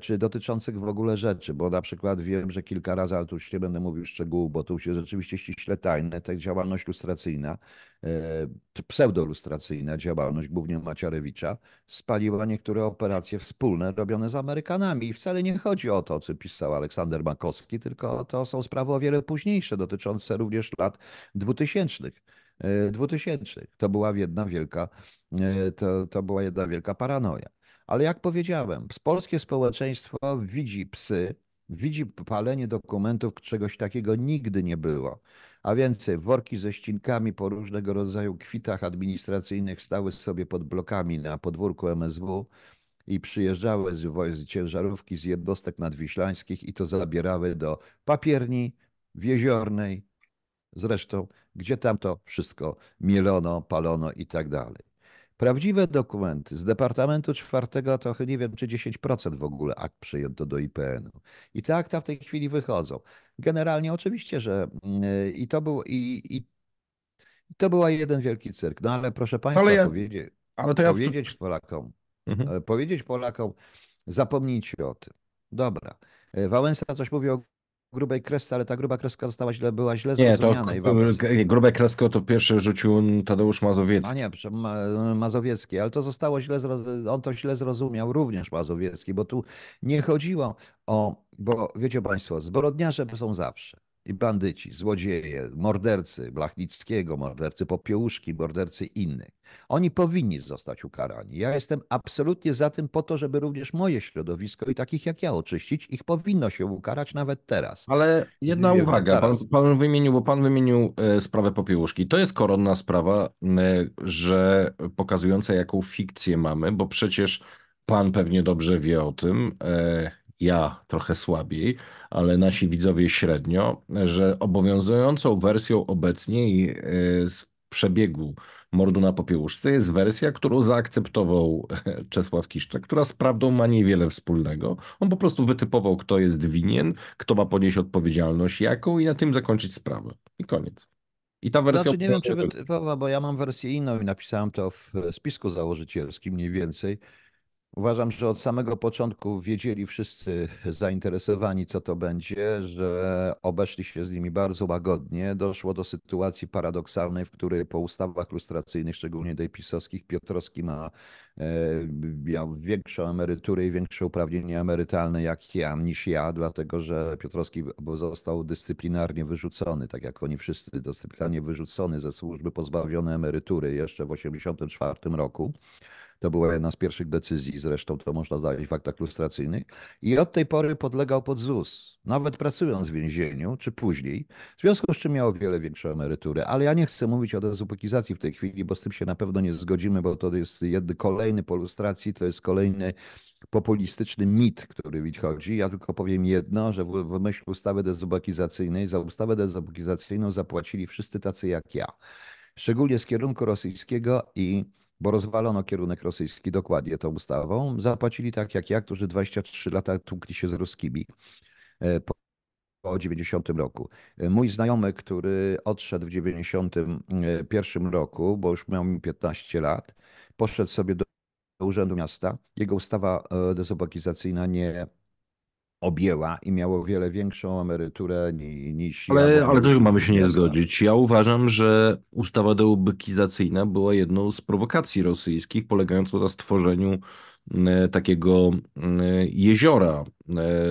czy dotyczących w ogóle rzeczy, bo na przykład wiem, że kilka razy, ale tu już nie będę mówił szczegółów, bo tu się rzeczywiście ściśle tajne, ta działalność lustracyjna, pseudolustracyjna działalność głównie Macierewicza spaliła niektóre operacje wspólne robione z Amerykanami. I wcale nie chodzi o to, co pisał Aleksander Makowski, tylko to są sprawy o wiele późniejsze, dotyczące również lat 2000. To była jedna wielka paranoja. Ale jak powiedziałem, polskie społeczeństwo widzi psy, widzi palenie dokumentów, czegoś takiego nigdy nie było. A więcej, worki ze ścinkami po różnego rodzaju kwitach administracyjnych stały sobie pod blokami na podwórku MSW i przyjeżdżały z ciężarówki z jednostek nadwiślańskich i to zabierały do Papierni, Jeziornej, zresztą, gdzie tam to wszystko mielono, palono i tak dalej. Prawdziwe dokumenty z Departamentu IV, trochę nie wiem, czy 10% w ogóle akt przyjęto do IPN-u. I te akta w tej chwili wychodzą. Generalnie oczywiście, że to był jeden wielki cyrk. No ale proszę Państwa, powiedzieć Polakom, zapomnijcie o tym. Dobra. Wałęsa coś mówi o grubej kresce, ale ta gruba kreska była źle zrozumiana. Grube kreskę to pierwszy rzucił Tadeusz Mazowiecki. Mazowiecki, ale to zostało źle zrozumiane. On to źle zrozumiał również Mazowiecki, bo tu nie chodziło o, bo wiecie Państwo, zbrodniarze są zawsze. I bandyci, złodzieje, mordercy Blachnickiego, mordercy Popiełuszki, mordercy innych. Oni powinni zostać ukarani. Ja jestem absolutnie za tym po to, żeby również moje środowisko i takich jak ja oczyścić. Ich powinno się ukarać nawet teraz. Ale jedna uwaga, pan wymienił sprawę Popiełuszki. To jest koronna sprawa, że pokazująca jaką fikcję mamy, bo przecież pan pewnie dobrze wie o tym, ja trochę słabiej, ale nasi widzowie średnio, że obowiązującą wersją obecnie z przebiegu mordu na Popiełuszce jest wersja, którą zaakceptował Czesław Kiszczak, która z prawdą ma niewiele wspólnego. On po prostu wytypował, kto jest winien, kto ma ponieść odpowiedzialność jaką i na tym zakończyć sprawę. I koniec. I ta wersja... Znaczy, nie wiem, czy wytypowa, bo ja mam wersję inną i napisałem to w spisku założycielskim mniej więcej. Uważam, że od samego początku wiedzieli wszyscy zainteresowani, co to będzie, że obeszli się z nimi bardzo łagodnie. Doszło do sytuacji paradoksalnej, w której po ustawach lustracyjnych, szczególnie tej pisowskich, Piotrowski miał większą emeryturę i większe uprawnienia emerytalne niż ja, dlatego że Piotrowski został dyscyplinarnie wyrzucony, tak jak oni wszyscy, dyscyplinarnie wyrzucony ze służby, pozbawiony emerytury jeszcze w 1984 roku. To była jedna z pierwszych decyzji, zresztą to można znaleźć w aktach lustracyjnych. I od tej pory podlegał pod ZUS, nawet pracując w więzieniu, czy później. W związku z czym miał o wiele większą emeryturę. Ale ja nie chcę mówić o dezubekizacji w tej chwili, bo z tym się na pewno nie zgodzimy, bo to jest kolejny po lustracji, to jest kolejny populistyczny mit, który mi chodzi. Ja tylko powiem jedno, że w myśl ustawy dezubekizacyjnej, za ustawę dezubekizacyjną zapłacili wszyscy tacy jak ja. Szczególnie z kierunku rosyjskiego bo rozwalono kierunek rosyjski dokładnie tą ustawą, zapłacili tak jak ja, którzy 23 lata tłukli się z ruskimi po 90 roku. Mój znajomy, który odszedł w 91 roku, bo już miał 15 lat, poszedł sobie do Urzędu Miasta. Jego ustawa dezubekizacyjna nie objęła i miało wiele większą emeryturę niż... Ale też mamy się nie zgodzić. Ja uważam, że ustawa deubekizacyjna była jedną z prowokacji rosyjskich, polegającą na stworzeniu takiego jeziora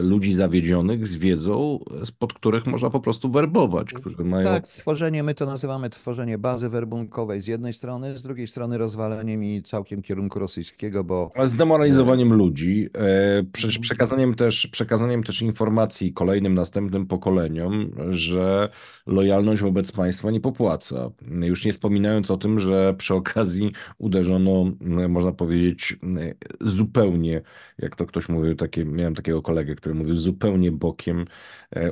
ludzi zawiedzionych z wiedzą, spod których można po prostu werbować, którzy mają... Tak, my to nazywamy tworzenie bazy werbunkowej z jednej strony, z drugiej strony rozwalaniem i całkiem kierunku rosyjskiego, bo... Ale z demoralizowaniem ludzi, przekazaniem też informacji kolejnym, następnym pokoleniom, że lojalność wobec państwa nie popłaca. Już nie wspominając o tym, że przy okazji uderzono, można powiedzieć, zupełnie, jak to ktoś mówił, miałem takiego kolegę, który mówił, zupełnie bokiem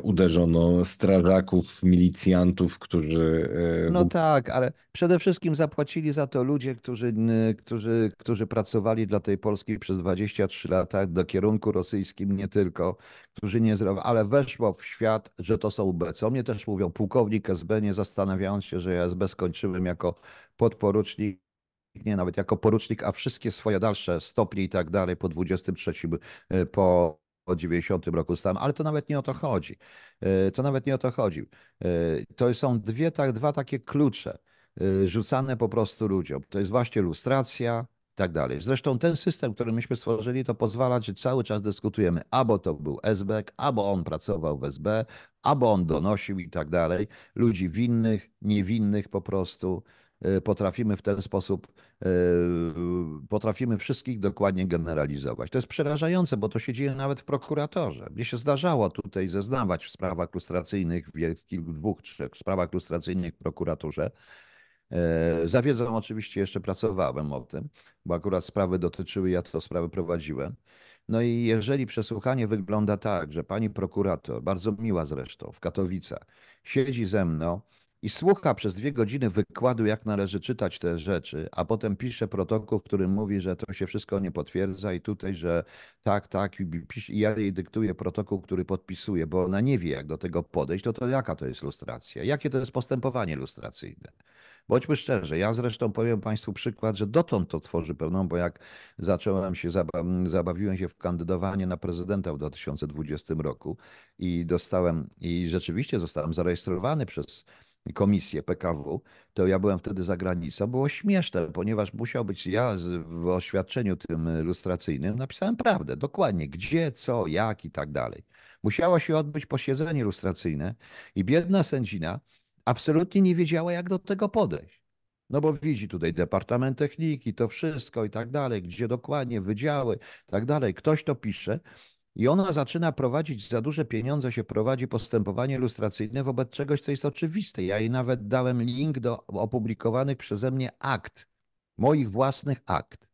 uderzono strażaków, milicjantów, którzy... No tak, ale przede wszystkim zapłacili za to ludzie, którzy pracowali dla tej Polski przez 23 lata, do kierunku rosyjskim nie tylko, ale weszło w świat, że to są UB. Co mnie też mówią, pułkownik SB, nie zastanawiając się, że ja SB skończyłem jako podporucznik, nawet jako porucznik, a wszystkie swoje dalsze stopnie i tak dalej po 23, po 90 roku stałem, ale to nawet nie o to chodzi. To są dwa takie klucze rzucane po prostu ludziom. To jest właśnie lustracja i tak dalej. Zresztą ten system, który myśmy stworzyli, to pozwala, że cały czas dyskutujemy, albo to był SB, albo on pracował w SB, albo on donosił i tak dalej. Ludzi winnych, niewinnych po prostu. Potrafimy w ten sposób, wszystkich dokładnie generalizować. To jest przerażające, bo to się dzieje nawet w prokuratorze. Mnie się zdarzało tutaj zeznawać w sprawach lustracyjnych, w kilku, dwóch, trzech sprawach lustracyjnych w prokuraturze. Za wiedzą oczywiście jeszcze pracowałem o tym, bo akurat sprawy dotyczyły, ja to sprawy prowadziłem. No i jeżeli przesłuchanie wygląda tak, że pani prokurator, bardzo miła zresztą, w Katowicach, siedzi ze mną i słucha przez 2 godziny wykładu, jak należy czytać te rzeczy, a potem pisze protokół, w którym mówi, że to się wszystko nie potwierdza i tutaj, że tak, i ja jej dyktuję protokół, który podpisuję, bo ona nie wie, jak do tego podejść, to jaka to jest lustracja? Jakie to jest postępowanie lustracyjne? Bądźmy szczerzy, ja zresztą powiem państwu przykład, że dotąd to tworzy pewną, bo jak zabawiłem się w kandydowanie na prezydenta w 2020 roku i rzeczywiście zostałem zarejestrowany przez komisję PKW, to ja byłem wtedy za granicą. Było śmieszne, ponieważ musiał być, ja w oświadczeniu tym lustracyjnym napisałem prawdę, dokładnie gdzie, co, jak i tak dalej. Musiało się odbyć posiedzenie lustracyjne i biedna sędzina absolutnie nie wiedziała, jak do tego podejść. No bo widzi tutaj Departament Techniki, to wszystko i tak dalej, gdzie dokładnie, wydziały i tak dalej. Ktoś to pisze. I ona zaczyna prowadzić, za duże pieniądze się prowadzi postępowanie lustracyjne wobec czegoś, co jest oczywiste. Ja jej nawet dałem link do opublikowanych przeze mnie akt, moich własnych akt.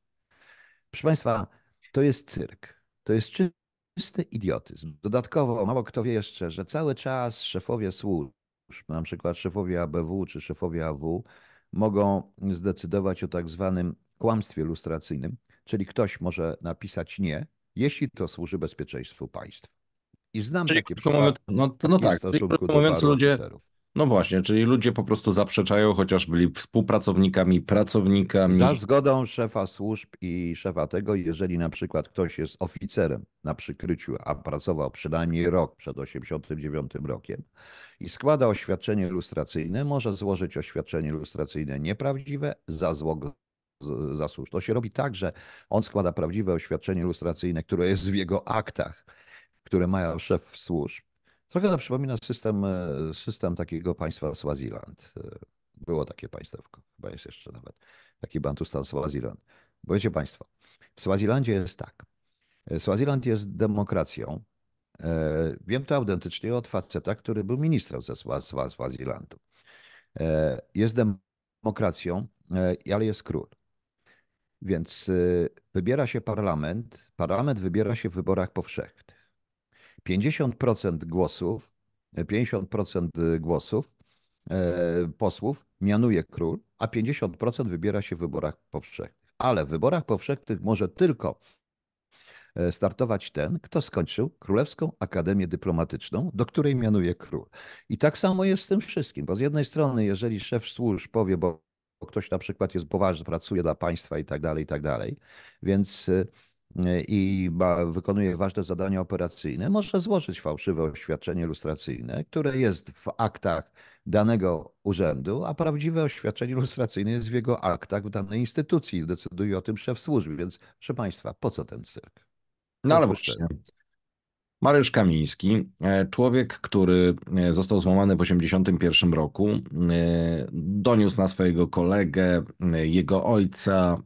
Proszę państwa, to jest cyrk, to jest czysty idiotyzm. Dodatkowo mało kto wie jeszcze, że cały czas szefowie służb, na przykład szefowie ABW czy szefowie AW, mogą zdecydować o tak zwanym kłamstwie lustracyjnym, czyli ktoś może napisać nie, jeśli to służy bezpieczeństwu państwa. I znam takie przykłady. No tak, mówiąc, ludzie No właśnie, czyli ludzie po prostu zaprzeczają, chociaż byli współpracownikami, pracownikami. Za zgodą szefa służb i szefa tego, jeżeli na przykład ktoś jest oficerem na przykryciu, a pracował przynajmniej rok przed 1989 rokiem i składa oświadczenie lustracyjne, może złożyć oświadczenie lustracyjne nieprawdziwe za złą zasłuż. To się robi tak, że on składa prawdziwe oświadczenie lustracyjne, które jest w jego aktach, które mają szef służb. Trochę to przypomina system takiego państwa Swaziland. Było takie państewko, chyba jest jeszcze nawet. Taki bantustan Swaziland. Bo wiecie państwo, w Swazilandzie jest tak. Swaziland jest demokracją. Wiem to autentycznie od faceta, który był ministrem ze Swazilandu. Jest demokracją, ale jest król. Więc wybiera się parlament. Parlament wybiera się w wyborach powszechnych. 50% głosów posłów mianuje król, a 50% wybiera się w wyborach powszechnych. Ale w wyborach powszechnych może tylko startować ten, kto skończył Królewską Akademię Dyplomatyczną, do której mianuje król. I tak samo jest z tym wszystkim, bo z jednej strony, jeżeli szef służb powie, bo ktoś na przykład jest poważny, pracuje dla państwa i tak dalej, więc... i wykonuje ważne zadania operacyjne, może złożyć fałszywe oświadczenie lustracyjne, które jest w aktach danego urzędu, a prawdziwe oświadczenie lustracyjne jest w jego aktach w danej instytucji. Decyduje o tym szef służby, więc proszę państwa, po co ten cyrk? No ale właśnie. Mariusz Kamiński, człowiek, który został złamany w 1981 roku, doniósł na swojego kolegę, jego ojca,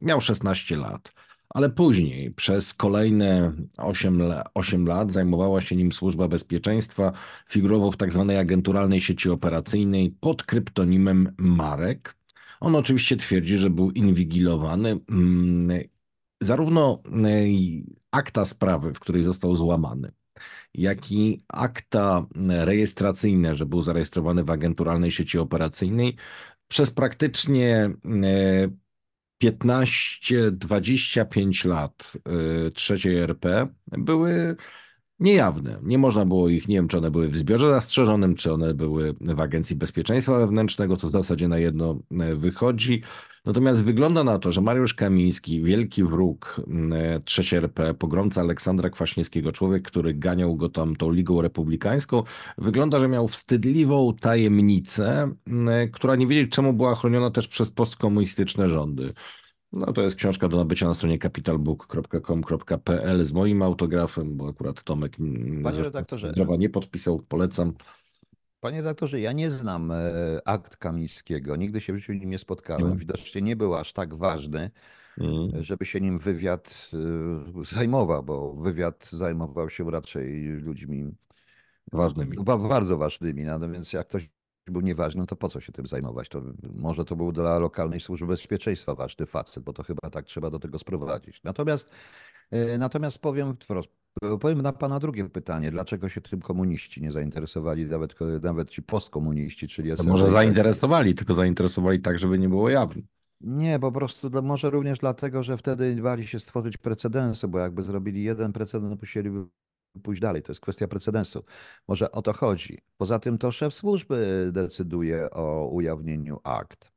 miał 16 lat. Ale później przez kolejne 8 lat zajmowała się nim Służba Bezpieczeństwa, figurował w tak zwanej agenturalnej sieci operacyjnej pod kryptonimem Marek. On oczywiście twierdzi, że był inwigilowany. Zarówno akta sprawy, w której został złamany, jak i akta rejestracyjne, że był zarejestrowany w agenturalnej sieci operacyjnej, przez praktycznie 15-25 lat III RP były niejawne. Nie można było ich, nie wiem, czy one były w zbiorze zastrzeżonym, czy one były w Agencji Bezpieczeństwa Wewnętrznego, co w zasadzie na jedno wychodzi. Natomiast wygląda na to, że Mariusz Kamiński, wielki wróg III RP, pogromca Aleksandra Kwaśniewskiego, człowiek, który ganiał go tam tą Ligą Republikańską, wygląda, że miał wstydliwą tajemnicę, która nie wiedzieć czemu była chroniona też przez postkomunistyczne rządy. No to jest książka do nabycia na stronie capitalbook.com.pl z moim autografem, bo akurat Tomek nie podpisał, polecam. Panie redaktorze, ja nie znam akt Kamińskiego, nigdy się w życiu nim nie spotkałem. Widocznie nie był aż tak ważny, żeby się nim wywiad zajmował, bo wywiad zajmował się raczej ludźmi ważnymi. Bardzo ważnymi, no więc jak ktoś był nieważny, to po co się tym zajmować? To może to był dla lokalnej służby bezpieczeństwa ważny facet, bo to chyba tak trzeba do tego sprowadzić. Natomiast powiem wprost, powiem na pana drugie pytanie. Dlaczego się tym komuniści nie zainteresowali, nawet ci postkomuniści, czyli... To może zainteresowali, tylko zainteresowali tak, żeby nie było jawne. Nie, po prostu może również dlatego, że wtedy bali się stworzyć precedensu, bo jakby zrobili jeden precedens, to musieliby pójść dalej. To jest kwestia precedensu. Może o to chodzi. Poza tym to szef służby decyduje o ujawnieniu akt.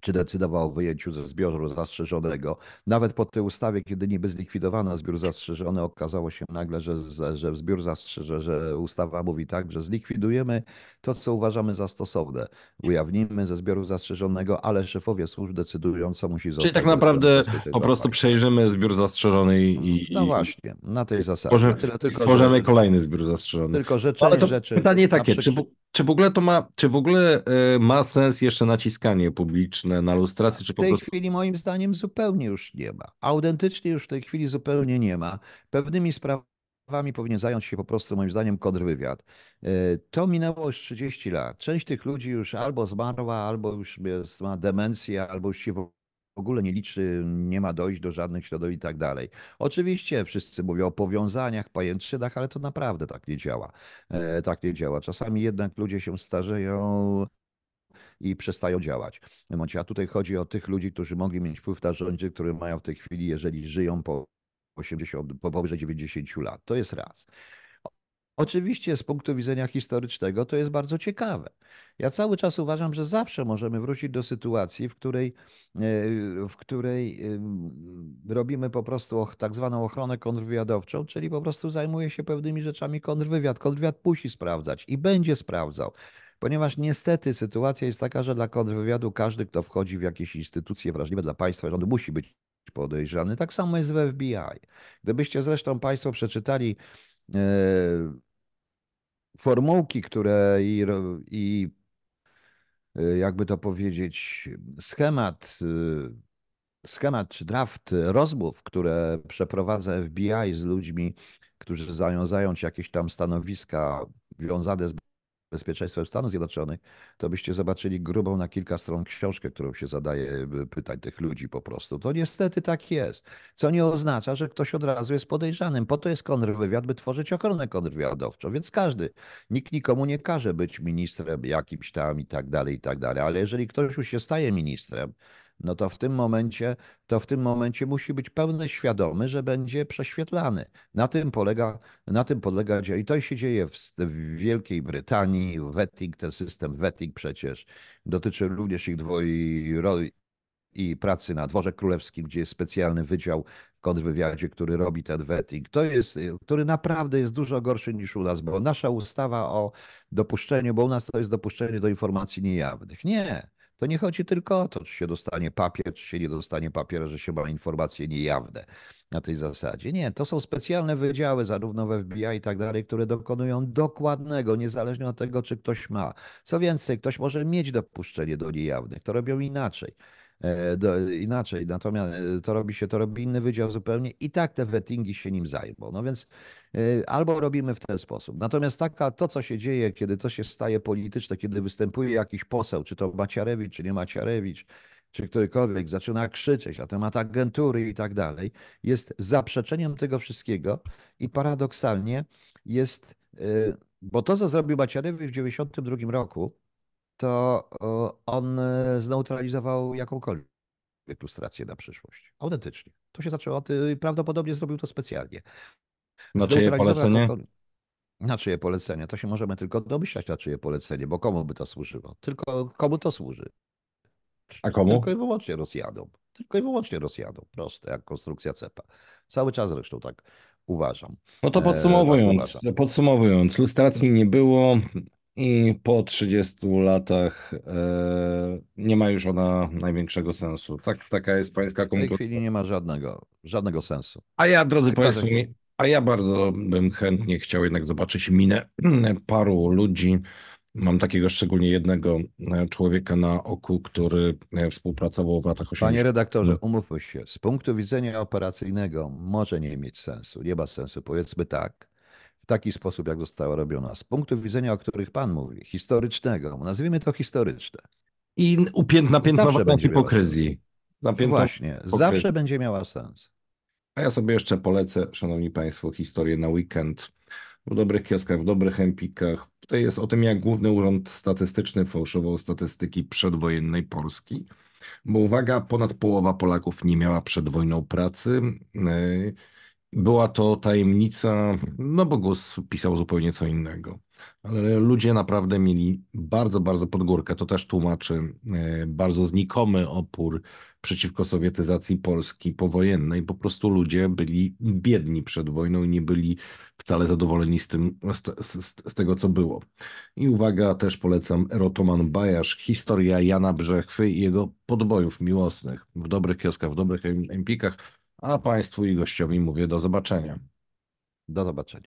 Czy decydował o wyjęciu ze zbioru zastrzeżonego. Nawet po tej ustawie, kiedy niby zlikwidowano zbiór zastrzeżony, okazało się nagle, że zbiór zastrzeże, że ustawa mówi tak, że zlikwidujemy to, co uważamy za stosowne. Ujawnimy ze zbioru zastrzeżonego, ale szefowie służb decydują, co musi zostać. Czyli tak naprawdę po prostu przejrzymy zbiór zastrzeżony i... No właśnie, na tej zasadzie. Stworzymy kolejny zbiór zastrzeżony. Tylko, że część rzeczy... Pytanie takie, czy w ogóle ma sens jeszcze naciskanie publiczne na lustrację? Czy po prostu... W tej chwili moim zdaniem zupełnie już nie ma. Autentycznie już w tej chwili zupełnie nie ma. Pewnymi sprawami powinien zająć się po prostu moim zdaniem kontrwywiad. To minęło już 30 lat. Część tych ludzi już albo zmarła, albo już ma demencję, albo już się w ogóle nie liczy, nie ma dojść do żadnych środowisk i tak dalej. Oczywiście wszyscy mówią o powiązaniach, pajęczynach, ale to naprawdę tak nie działa. Tak nie działa. Czasami jednak ludzie się starzeją i przestają działać. A tutaj chodzi o tych ludzi, którzy mogli mieć wpływ na rządy, które mają w tej chwili, jeżeli żyją po powyżej 90 lat. To jest raz. Oczywiście z punktu widzenia historycznego to jest bardzo ciekawe. Ja cały czas uważam, że zawsze możemy wrócić do sytuacji, w której robimy po prostu tak zwaną ochronę kontrwywiadowczą, czyli po prostu zajmuje się pewnymi rzeczami kontrwywiad. Kontrwywiad musi sprawdzać i będzie sprawdzał. Ponieważ niestety sytuacja jest taka, że dla kontrwywiadu każdy, kto wchodzi w jakieś instytucje wrażliwe dla państwa, rządu, musi być podejrzany. Tak samo jest w FBI. Gdybyście zresztą państwo przeczytali formułki, które i jakby to powiedzieć, schemat czy draft rozmów, które przeprowadza FBI z ludźmi, którzy zająć jakieś tam stanowiska wiązane z bezpieczeństwem Stanów Zjednoczonych, to byście zobaczyli grubą na kilka stron książkę, którą się zadaje pytań tych ludzi po prostu. To niestety tak jest, co nie oznacza, że ktoś od razu jest podejrzanym. Po to jest kontrwywiad, by tworzyć ochronę kontrwywiadowczą, więc nikt nikomu nie każe być ministrem jakimś tam i tak dalej, ale jeżeli ktoś już się staje ministrem, no to w tym momencie musi być pełny świadomy, że będzie prześwietlany. Na tym polega i to się dzieje w Wielkiej Brytanii. Vetting, ten system vetting przecież dotyczy również ich dwojej i pracy na Dworze Królewskim, gdzie jest specjalny wydział w kontrwywiadzie, który robi ten vetting, który naprawdę jest dużo gorszy niż u nas, bo nasza ustawa o dopuszczeniu, bo u nas to jest dopuszczenie do informacji niejawnych. Nie. To nie chodzi tylko o to, czy się dostanie papier, czy się nie dostanie papiera, że się ma informacje niejawne na tej zasadzie. Nie, to są specjalne wydziały, zarówno w FBI i tak dalej, które dokonują dokładnego, niezależnie od tego, czy ktoś ma. Co więcej, ktoś może mieć dopuszczenie do niejawnych, to robią inaczej. Natomiast to robi inny wydział zupełnie i tak te vettingi się nim zajmą. No więc albo robimy w ten sposób. Natomiast to, co się dzieje, kiedy to się staje polityczne, kiedy występuje jakiś poseł, czy to Macierewicz, czy nie Macierewicz, czy ktokolwiek zaczyna krzyczeć na temat agentury i tak dalej, jest zaprzeczeniem tego wszystkiego i paradoksalnie jest, bo to, co zrobił Macierewicz w 1992 roku, to on zneutralizował jakąkolwiek lustrację na przyszłość. Autentycznie. To się zaczęło. Prawdopodobnie zrobił to specjalnie. Na czyje polecenie? Na czyje polecenie? To się możemy tylko domyślać, na czyje polecenie, bo komu by to służyło? Tylko komu to służy? A komu? Tylko i wyłącznie Rosjanom. Tylko i wyłącznie Rosjanom. Proste, jak konstrukcja cepa. Cały czas zresztą tak uważam. No to podsumowując, lustracji nie było. I po 30 latach nie ma już ona największego sensu. Taka jest pańska komunikacja. W tej chwili nie ma żadnego sensu. A ja, drodzy Państwo, bardzo bym chętnie chciał jednak zobaczyć minę paru ludzi. Mam takiego szczególnie jednego człowieka na oku, który współpracował w latach 80. Panie redaktorze, umówmy się. Z punktu widzenia operacyjnego może nie mieć sensu. Nie ma sensu, powiedzmy tak. W taki sposób, jak została robiona. Z punktu widzenia, o których pan mówi, historycznego, nazwijmy to historyczne. I napiętnowanej hipokryzji. Właśnie, zawsze będzie miała sens. A ja sobie jeszcze polecę, szanowni państwo, historię na weekend. W dobrych kioskach, w dobrych empikach. Tutaj jest o tym, jak Główny Urząd Statystyczny fałszował statystyki przedwojennej Polski. Bo uwaga, ponad połowa Polaków nie miała przed wojną pracy. Była to tajemnica, no bo GUS pisał zupełnie co innego. Ale ludzie naprawdę mieli bardzo, bardzo pod górkę. To też tłumaczy bardzo znikomy opór przeciwko sowietyzacji Polski powojennej. Po prostu ludzie byli biedni przed wojną i nie byli wcale zadowoleni z tego, co było. I uwaga, też polecam erotoman Bajasz, historia Jana Brzechwy i jego podbojów miłosnych w dobrych kioskach, w dobrych empikach. A państwu i gościowi mówię do zobaczenia. Do zobaczenia.